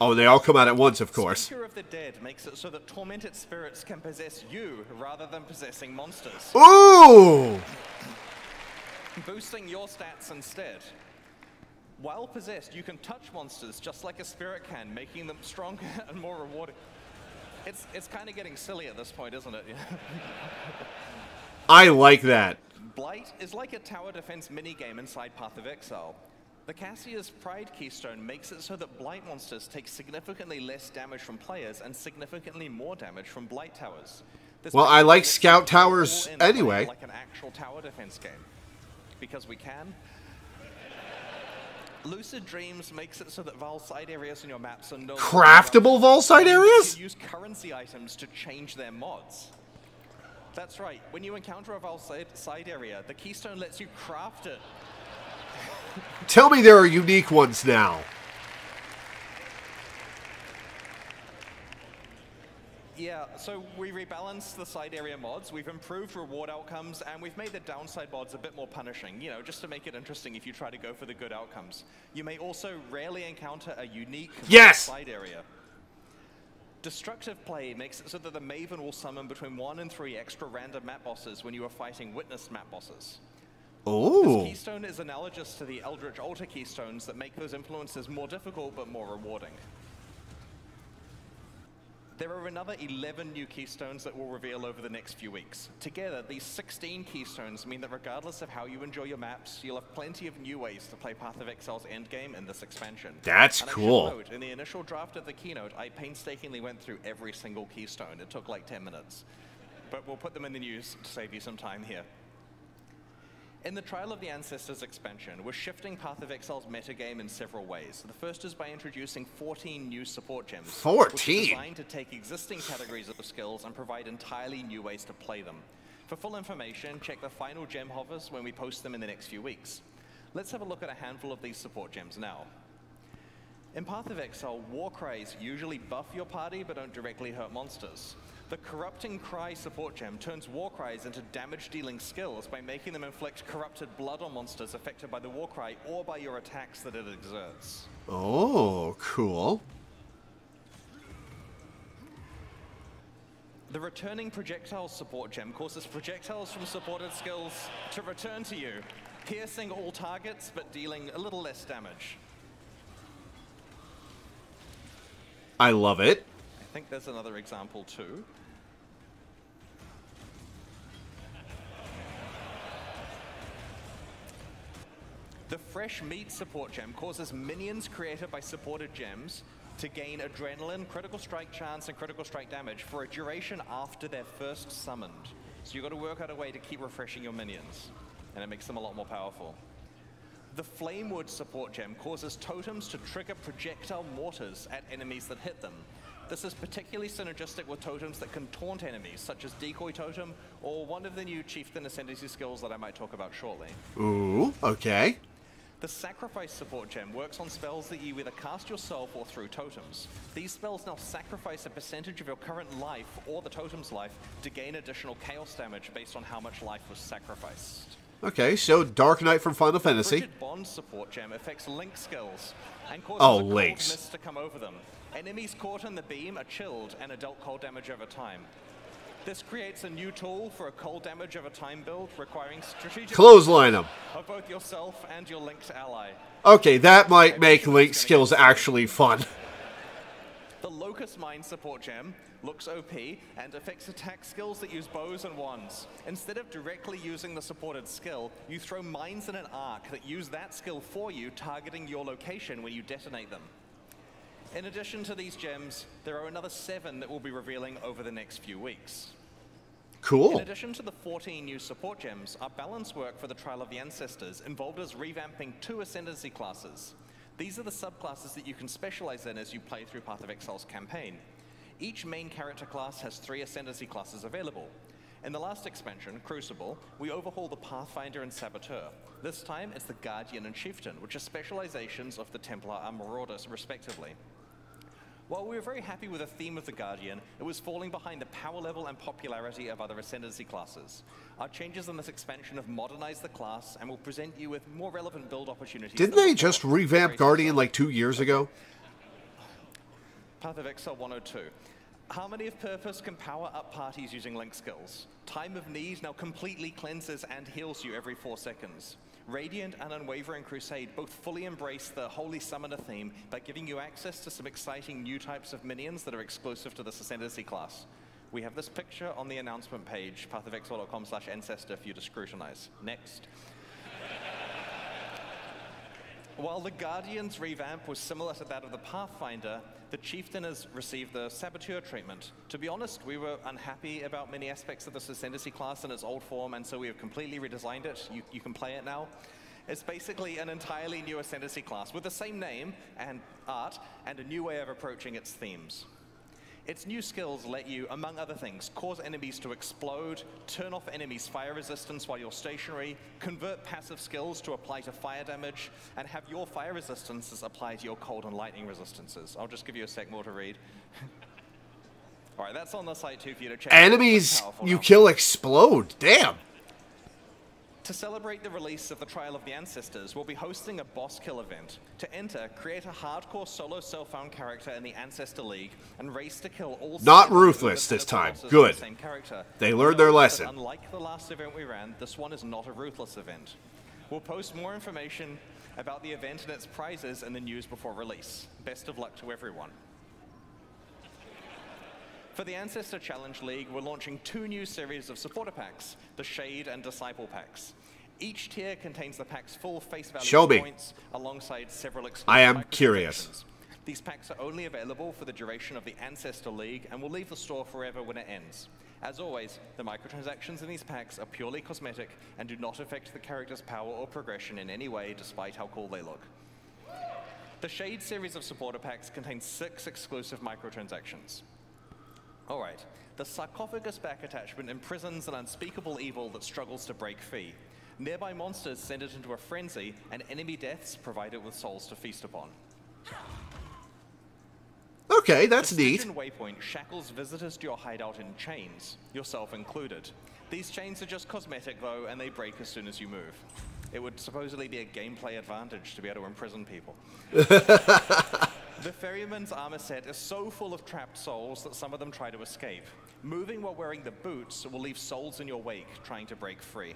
Oh, they all come out at once, of course. Speaker of the Dead makes it so that tormented spirits can possess you rather than possessing monsters. Ooh! Boosting your stats instead. While possessed, you can touch monsters just like a spirit can, making them stronger and more rewarding. It's it's kind of getting silly at this point, isn't it? I like that. Blight is like a tower defense minigame inside Path of Exile. The Cassia's Pride Keystone makes it so that Blight monsters take significantly less damage from players and significantly more damage from Blight towers. This well, I like Scout Towers anyway. Like an actual tower defense game. Because we can. Lucid Dreams makes it so that Val side areas in your maps are no craftable Val side areas? You can use currency items to change their mods. That's right. When you encounter a Val side area, the Keystone lets you craft it. Tell me there are unique ones now. Yeah, so we rebalanced the side area mods, we've improved reward outcomes, and we've made the downside mods a bit more punishing, you know, just to make it interesting if you try to go for the good outcomes. You may also rarely encounter a unique yes! side area. Destructive play makes it so that the Maven will summon between one and three extra random map bosses when you are fighting witnessed map bosses. Oh. This keystone is analogous to the Eldritch Altar keystones that make those influences more difficult but more rewarding. There are another eleven new keystones that will reveal over the next few weeks. Together, these sixteen keystones mean that regardless of how you enjoy your maps, you'll have plenty of new ways to play Path of Exile's endgame in this expansion. That's and cool. Note, in the initial draft of the keynote, I painstakingly went through every single keystone. It took like ten minutes. But we'll put them in the news to save you some time here. In the Trial of the Ancestors expansion, we're shifting Path of Exile's metagame in several ways. The first is by introducing fourteen new support gems. fourteen? Which are designed to take existing categories of skills and provide entirely new ways to play them. For full information, check the final gem hovers when we post them in the next few weeks. Let's have a look at a handful of these support gems now. In Path of Exile, war cries usually buff your party but don't directly hurt monsters. The Corrupting Cry support gem turns war cries into damage-dealing skills by making them inflict corrupted blood on monsters affected by the war cry or by your attacks that it exerts. Oh, cool. The Returning Projectiles support gem causes projectiles from supported skills to return to you, piercing all targets but dealing a little less damage. I love it. I think there's another example too. The Fresh Meat support gem causes minions created by supported gems to gain adrenaline, critical strike chance, and critical strike damage for a duration after they're first summoned. So you've got to work out a way to keep refreshing your minions, and it makes them a lot more powerful. The Flamewood support gem causes totems to trigger projectile mortars at enemies that hit them. This is particularly synergistic with totems that can taunt enemies, such as Decoy Totem, or one of the new Chieftain Ascendancy skills that I might talk about shortly. Ooh, okay. The Sacrifice support gem works on spells that you either cast yourself or through totems. These spells now sacrifice a percentage of your current life or the totem's life to gain additional chaos damage based on how much life was sacrificed. Okay, so Dark Knight from Final Fantasy. Rigid Bond support gem affects Link skills and causes oh, a cold mist to come over them. Enemies caught in the beam are chilled and dealt cold damage over time. This creates a new tool for a cold damage over time build requiring strategic clothesline them of both yourself and your Link's ally. Okay, that might make Link skills actually fun. The Locust Mine support gem looks O P and affects attack skills that use bows and wands. Instead of directly using the supported skill, you throw mines in an arc that use that skill for you, targeting your location when you detonate them. In addition to these gems, there are another seven that we'll be revealing over the next few weeks. Cool. In addition to the fourteen new support gems, our balance work for the Trial of the Ancestors involved us revamping two Ascendancy classes. These are the subclasses that you can specialize in as you play through Path of Exile's campaign. Each main character class has three Ascendancy classes available. In the last expansion, Crucible, we overhaul the Pathfinder and Saboteur. This time it's the Guardian and Chieftain, which are specializations of the Templar and Marauder, respectively. While we were very happy with the theme of the Guardian, it was falling behind the power level and popularity of other Ascendancy classes. Our changes in this expansion have modernized the class and will present you with more relevant build opportunities. Didn't they just revamp Guardian like two years ago? Path of Exile one oh two. Harmony of Purpose can power up parties using Link skills. Time of Need now completely cleanses and heals you every four seconds. Radiant and Unwavering Crusade both fully embrace the Holy Summoner theme by giving you access to some exciting new types of minions that are exclusive to this Ascendancy class. We have this picture on the announcement page, path of exile dot com slash ancestor, for you to scrutinize. Next. While the Guardian's revamp was similar to that of the Pathfinder, the Chieftain has received the Saboteur treatment. To be honest, we were unhappy about many aspects of this Ascendancy class in its old form, and so we have completely redesigned it. You, you can play it now. It's basically an entirely new Ascendancy class with the same name and art and a new way of approaching its themes. Its new skills let you, among other things, cause enemies to explode, turn off enemies' fire resistance while you're stationary, convert passive skills to apply to fire damage, and have your fire resistances apply to your cold and lightning resistances. I'll just give you a sec more to read. All right, that's on the site too for you to check. Enemies you kill explode. Damn. To celebrate the release of the Trial of the Ancestors, we'll be hosting a boss kill event. To enter, create a hardcore solo self-found character in the Ancestor League and race to kill all... Not ruthless this time. Good. The they learned their lesson. Unlike the last event we ran, this one is not a ruthless event. We'll post more information about the event and its prizes in the news before release. Best of luck to everyone. For the Ancestor Challenge League, we're launching two new series of supporter packs, the Shade and Disciple packs. Each tier contains the pack's full face value Show points me. alongside several exclusive I am curious. These packs are only available for the duration of the Ancestor League and will leave the store forever when it ends. As always, the microtransactions in these packs are purely cosmetic and do not affect the character's power or progression in any way, despite how cool they look. The Shade series of supporter packs contains six exclusive microtransactions. Alright, the sarcophagus back attachment imprisons an unspeakable evil that struggles to break free. Nearby monsters send it into a frenzy, and enemy deaths provide it with souls to feast upon. Okay, that's the neat. The waypoint shackles visitors to your hideout in chains, yourself included. These chains are just cosmetic though, and they break as soon as you move. It would supposedly be a gameplay advantage to be able to imprison people. The Ferryman's armor set is so full of trapped souls that some of them try to escape. Moving while wearing the boots will leave souls in your wake, trying to break free.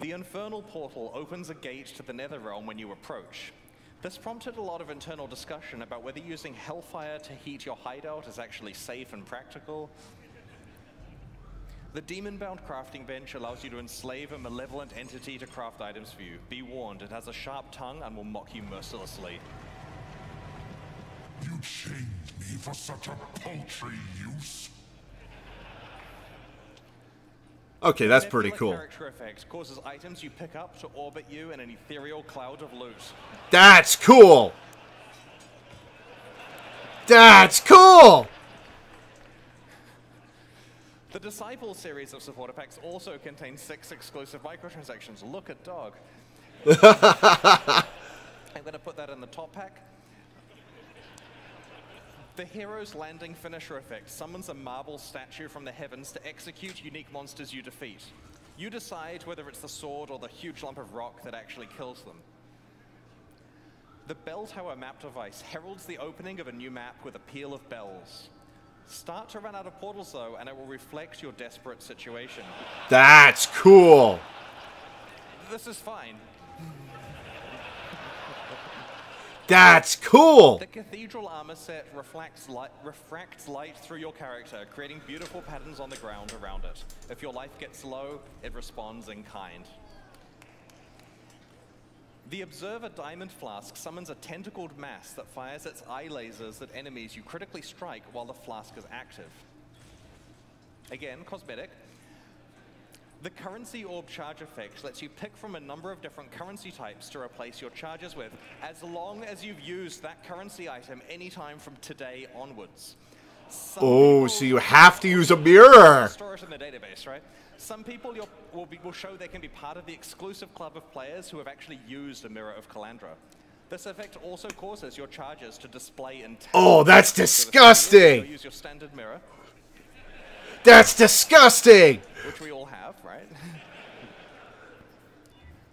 The Infernal Portal opens a gate to the Netherrealm when you approach. This prompted a lot of internal discussion about whether using Hellfire to heat your hideout is actually safe and practical. The demon-bound crafting bench allows you to enslave a malevolent entity to craft items for you. Be warned, it has a sharp tongue and will mock you mercilessly. You chained me for such a paltry use. Okay, that's pretty cool. Character effect causes items you pick up to orbit you in an ethereal cloud of loot. That's cool. That's cool. The Disciple series of supporter packs also contains six exclusive microtransactions. Look at dog. I'm going to put that in the top pack. The Hero's Landing Finisher effect summons a marble statue from the heavens to execute unique monsters you defeat. You decide whether it's the sword or the huge lump of rock that actually kills them. The Bell Tower map device heralds the opening of a new map with a peal of bells. Start to run out of portals, though, and it will reflect your desperate situation. That's cool. This is fine. That's cool. The Cathedral armor set reflects light, refracts light through your character, creating beautiful patterns on the ground around it. If your life gets low, it responds in kind. The Observer Diamond Flask summons a tentacled mass that fires its eye lasers at enemies you critically strike while the flask is active. Again, cosmetic. The Currency Orb Charge effect lets you pick from a number of different currency types to replace your charges with, as long as you've used that currency item anytime from today onwards. Some oh, so you have to use a mirror. Store it in the database, right? Some people you'll, will, be, will show they can be part of the exclusive club of players who have actually used a mirror of Calandra. This effect also causes your charges to display in... Oh, that's disgusting! Use your standard mirror. That's disgusting! Which we all have, right?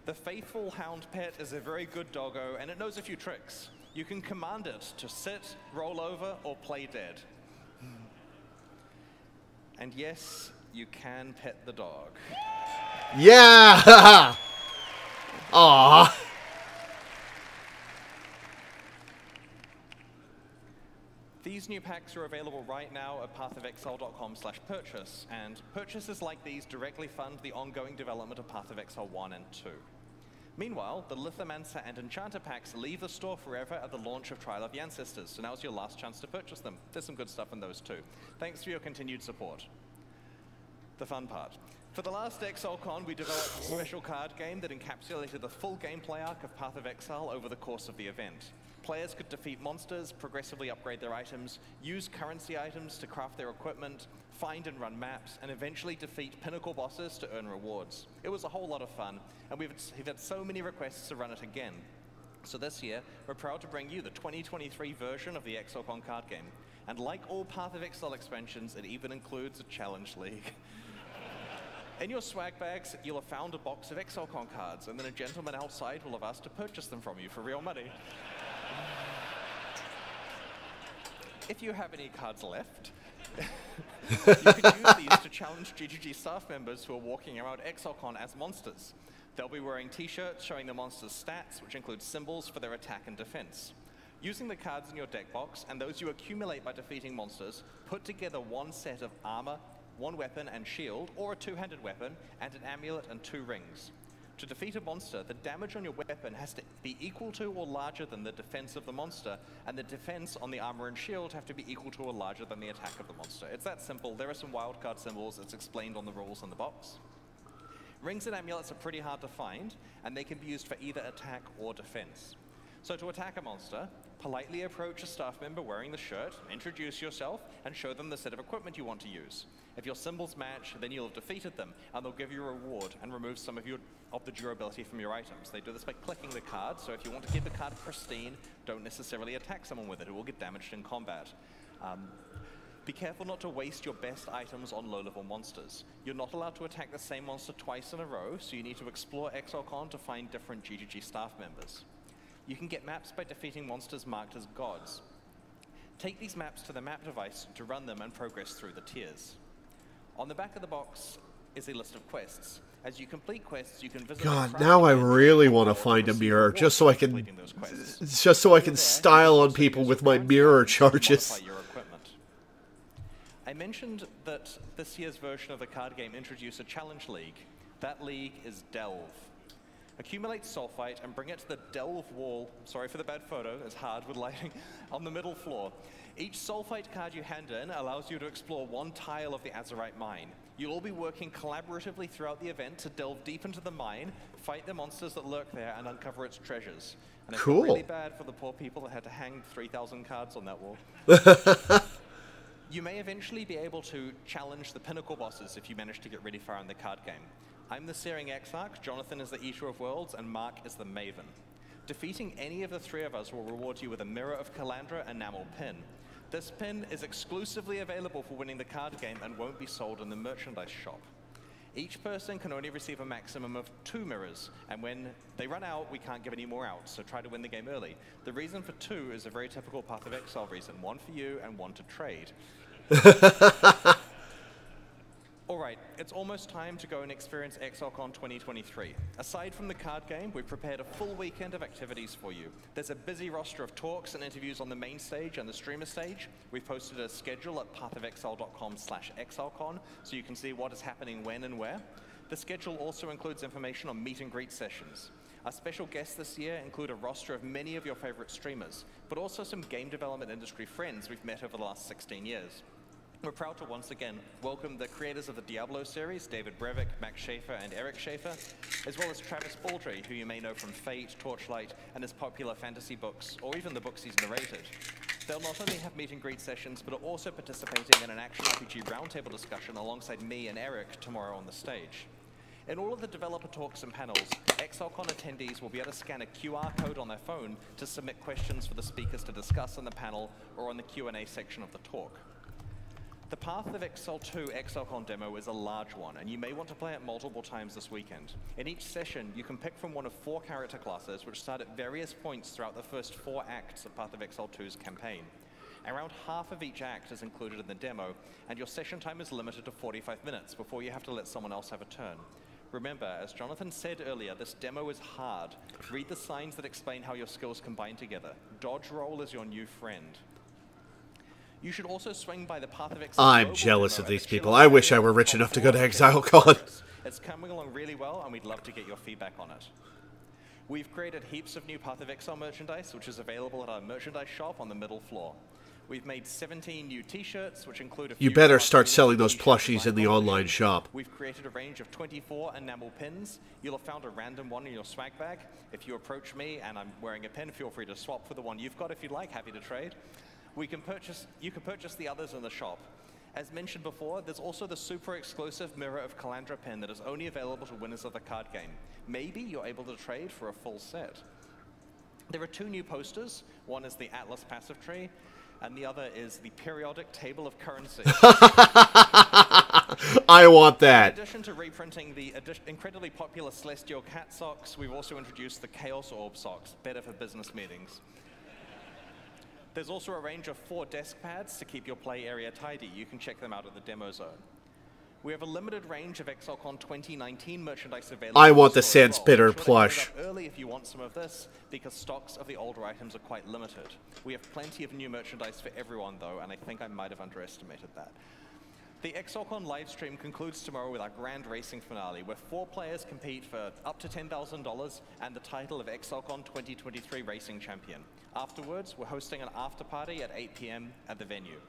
The Faithful Hound Pet is a very good doggo, and it knows a few tricks. You can command it to sit, roll over, or play dead. And yes, you can pet the dog. Yeah! Aww. These new packs are available right now at path of exile dot com slash purchase, and purchases like these directly fund the ongoing development of Path of Exile one and two. Meanwhile, the Lithomancer and Enchanter packs leave the store forever at the launch of Trial of the Ancestors, so now's your last chance to purchase them. There's some good stuff in those too. Thanks for your continued support. The fun part. For the last ExileCon, we developed a special card game that encapsulated the full gameplay arc of Path of Exile over the course of the event. Players could defeat monsters, progressively upgrade their items, use currency items to craft their equipment, find and run maps, and eventually defeat pinnacle bosses to earn rewards. It was a whole lot of fun, and we've, we've had so many requests to run it again. So this year, we're proud to bring you the twenty twenty-three version of the ExileCon card game. And like all Path of Exile expansions, it even includes a challenge league. In your swag bags, you'll have found a box of ExileCon cards, and then a gentleman outside will have asked to purchase them from you for real money. If you have any cards left, you can use these to challenge G G G staff members who are walking around ExileCon as monsters. They'll be wearing t-shirts showing the monster's stats, which include symbols for their attack and defense. Using the cards in your deck box and those you accumulate by defeating monsters, put together one set of armor, one weapon and shield, or a two-handed weapon, and an amulet and two rings. To defeat a monster, the damage on your weapon has to be equal to or larger than the defense of the monster, and the defense on the armor and shield have to be equal to or larger than the attack of the monster. It's that simple. There are some wildcard symbols. It's explained on the rules in the box. Rings and amulets are pretty hard to find, and they can be used for either attack or defense. So to attack a monster, politely approach a staff member wearing the shirt, introduce yourself, and show them the set of equipment you want to use. If your symbols match, then you'll have defeated them, and they'll give you a reward and remove some of, your, of the durability from your items. They do this by clicking the card, so if you want to keep the card pristine, don't necessarily attack someone with it. It will get damaged in combat. Um, be careful not to waste your best items on low-level monsters. You're not allowed to attack the same monster twice in a row, so you need to explore ExileCon to find different G G G staff members. You can get maps by defeating monsters marked as gods. Take these maps to the map device to run them and progress through the tiers. On the back of the box is a list of quests. As you complete quests, you can visit. God, now I really want to find a mirror, just so I can, just so I can style on people with my mirror charges. I mentioned that this year's version of the card game introduced a challenge league. That league is Delve. Accumulate sulfite and bring it to the Delve wall, sorry for the bad photo, it's hard with lighting, on the middle floor. Each sulfite card you hand in allows you to explore one tile of the Azurite mine. You'll all be working collaboratively throughout the event to delve deep into the mine, fight the monsters that lurk there, and uncover its treasures. And it's cool. Really bad for the poor people that had to hang three thousand cards on that wall. You may eventually be able to challenge the pinnacle bosses if you manage to get really far in the card game. I'm the Searing Exarch, Jonathan is the Eater of Worlds, and Mark is the Maven. Defeating any of the three of us will reward you with a Mirror of Calandra enamel pin. This pin is exclusively available for winning the card game and won't be sold in the merchandise shop. Each person can only receive a maximum of two mirrors, and when they run out, we can't give any more out, so try to win the game early. The reason for two is a very typical Path of Exile reason, one for you and one to trade. All right, it's almost time to go and experience ExileCon twenty twenty-three. Aside from the card game, we've prepared a full weekend of activities for you. There's a busy roster of talks and interviews on the main stage and the streamer stage. We've posted a schedule at path of exile dot com slash exilecon so you can see what is happening when and where. The schedule also includes information on meet and greet sessions. Our special guests this year include a roster of many of your favorite streamers, but also some game development industry friends we've met over the last sixteen years. We're proud to once again welcome the creators of the Diablo series, David Brevik, Max Schaefer, and Eric Schaefer, as well as Travis Baldry, who you may know from Fate, Torchlight, and his popular fantasy books, or even the books he's narrated. They'll not only have meet and greet sessions, but are also participating in an action R P G roundtable discussion alongside me and Eric tomorrow on the stage. In all of the developer talks and panels, ExileCon attendees will be able to scan a Q R code on their phone to submit questions for the speakers to discuss on the panel or on the Q and A section of the talk. The Path of Exile two ExileCon demo is a large one, and you may want to play it multiple times this weekend. In each session, you can pick from one of four character classes, which start at various points throughout the first four acts of Path of Exile two's campaign. Around half of each act is included in the demo, and your session time is limited to forty-five minutes before you have to let someone else have a turn. Remember, as Jonathan said earlier, this demo is hard. Read the signs that explain how your skills combine together. Dodge roll is your new friend. You should also swing by the Path of Exile. I'm jealous of these people. I wish I were rich enough to go to ExileCon. It's coming along really well, and we'd love to get your feedback on it. We've created heaps of new Path of Exile merchandise, which is available at our merchandise shop on the middle floor. We've made seventeen new t-shirts, which include a few... You better start selling those plushies in the online shop. We've created a range of twenty-four enamel pins. You'll have found a random one in your swag bag. If you approach me and I'm wearing a pin, feel free to swap for the one you've got if you'd like. Happy to trade. We can purchase, you can purchase the others in the shop. As mentioned before, there's also the super exclusive Mirror of Calandra pin that is only available to winners of the card game. Maybe you're able to trade for a full set. There are two new posters. One is the Atlas passive tree, and the other is the periodic table of currency. I want that. In addition to reprinting the incredibly popular Celestial Cat Socks, we've also introduced the Chaos Orb Socks, better for business meetings. There's also a range of four desk pads to keep your play area tidy. You can check them out at the demo zone. We have a limited range of ExileCon twenty nineteen merchandise available. I want the Sand Spitter plush. Early if you want some of this, because stocks of the older items are quite limited. We have plenty of new merchandise for everyone, though, and I think I might have underestimated that. The ExileCon livestream concludes tomorrow with our grand racing finale, where four players compete for up to ten thousand dollars and the title of ExileCon twenty twenty-three Racing Champion. Afterwards, we're hosting an after-party at eight p m at the venue.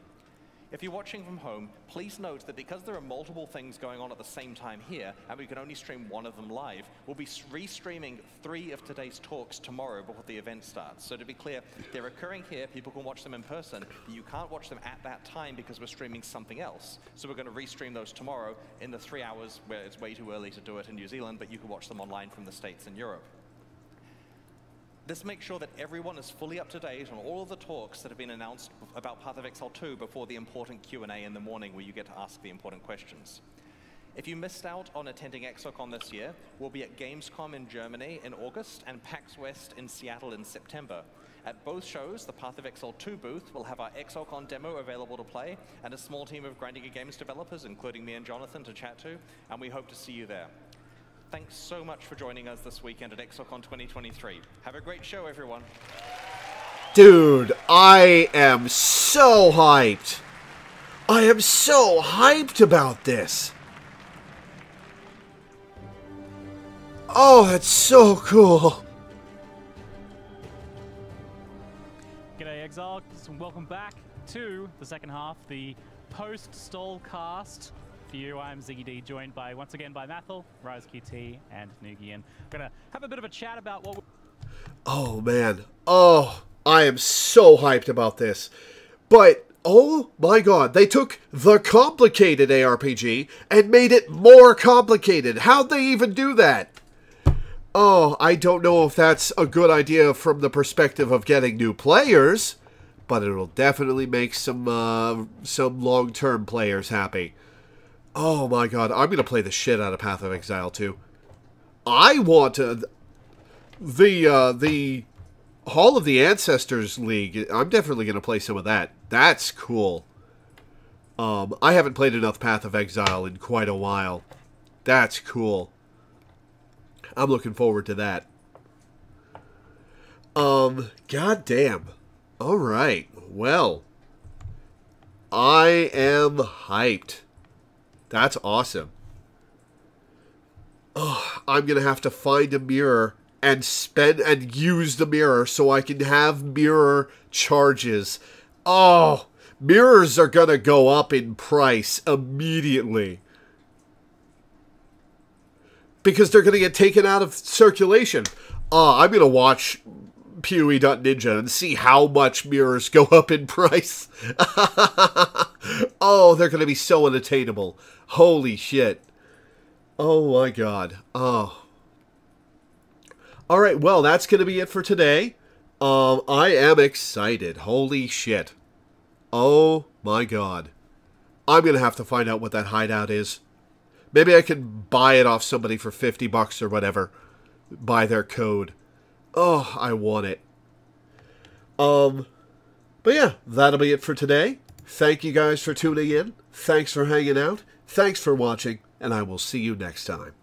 If you're watching from home, please note that because there are multiple things going on at the same time here, and we can only stream one of them live, we'll be re-streaming three of today's talks tomorrow before the event starts. So to be clear, they're occurring here, people can watch them in person, but you can't watch them at that time because we're streaming something else. So we're going to re-stream those tomorrow in the three hours where it's way too early to do it in New Zealand, but you can watch them online from the States and Europe. This makes sure that everyone is fully up to date on all of the talks that have been announced about Path of Exile two before the important Q and A in the morning where you get to ask the important questions. If you missed out on attending ExileCon this year, we'll be at Gamescom in Germany in August and PAX West in Seattle in September. At both shows, the Path of Exile two booth will have our ExileCon demo available to play and a small team of Grinding Gear Games developers, including me and Jonathan, to chat to, and we hope to see you there. Thanks so much for joining us this weekend at ExileCon twenty twenty-three. Have a great show, everyone. Dude, I am so hyped. I am so hyped about this. Oh, that's so cool. G'day, Exile, and welcome back to the second half, the post-stall cast. For you, I'm Ziggy D, joined by once again by Mathel, RiseQT, and Nugian. Gonna have a bit of a chat about what. Oh man! Oh, I am so hyped about this. But oh my god, they took the complicated A R P G and made it more complicated. How'd they even do that? Oh, I don't know if that's a good idea from the perspective of getting new players, but it'll definitely make some uh, some long-term players happy. Oh my god, I'm going to play the shit out of Path of Exile two. I want to... The, uh, the... Hall of the Ancestors League, I'm definitely going to play some of that. That's cool. Um, I haven't played enough Path of Exile in quite a while. That's cool. I'm looking forward to that. Um, goddamn. Alright, well. I am hyped. That's awesome. Oh, I'm going to have to find a mirror and spend and use the mirror so I can have mirror charges. Oh, mirrors are going to go up in price immediately. Because they're going to get taken out of circulation. Oh, I'm going to watch P O E dot ninja and see how much mirrors go up in price. Oh, they're going to be so unattainable. Holy shit. Oh my god. Oh. Alright, well, that's going to be it for today. Um, I am excited. Holy shit. Oh my god. I'm going to have to find out what that hideout is. Maybe I can buy it off somebody for fifty bucks or whatever. Buy their code. Oh, I want it. Um, but yeah, that'll be it for today. Thank you guys for tuning in. Thanks for hanging out. Thanks for watching, and I will see you next time.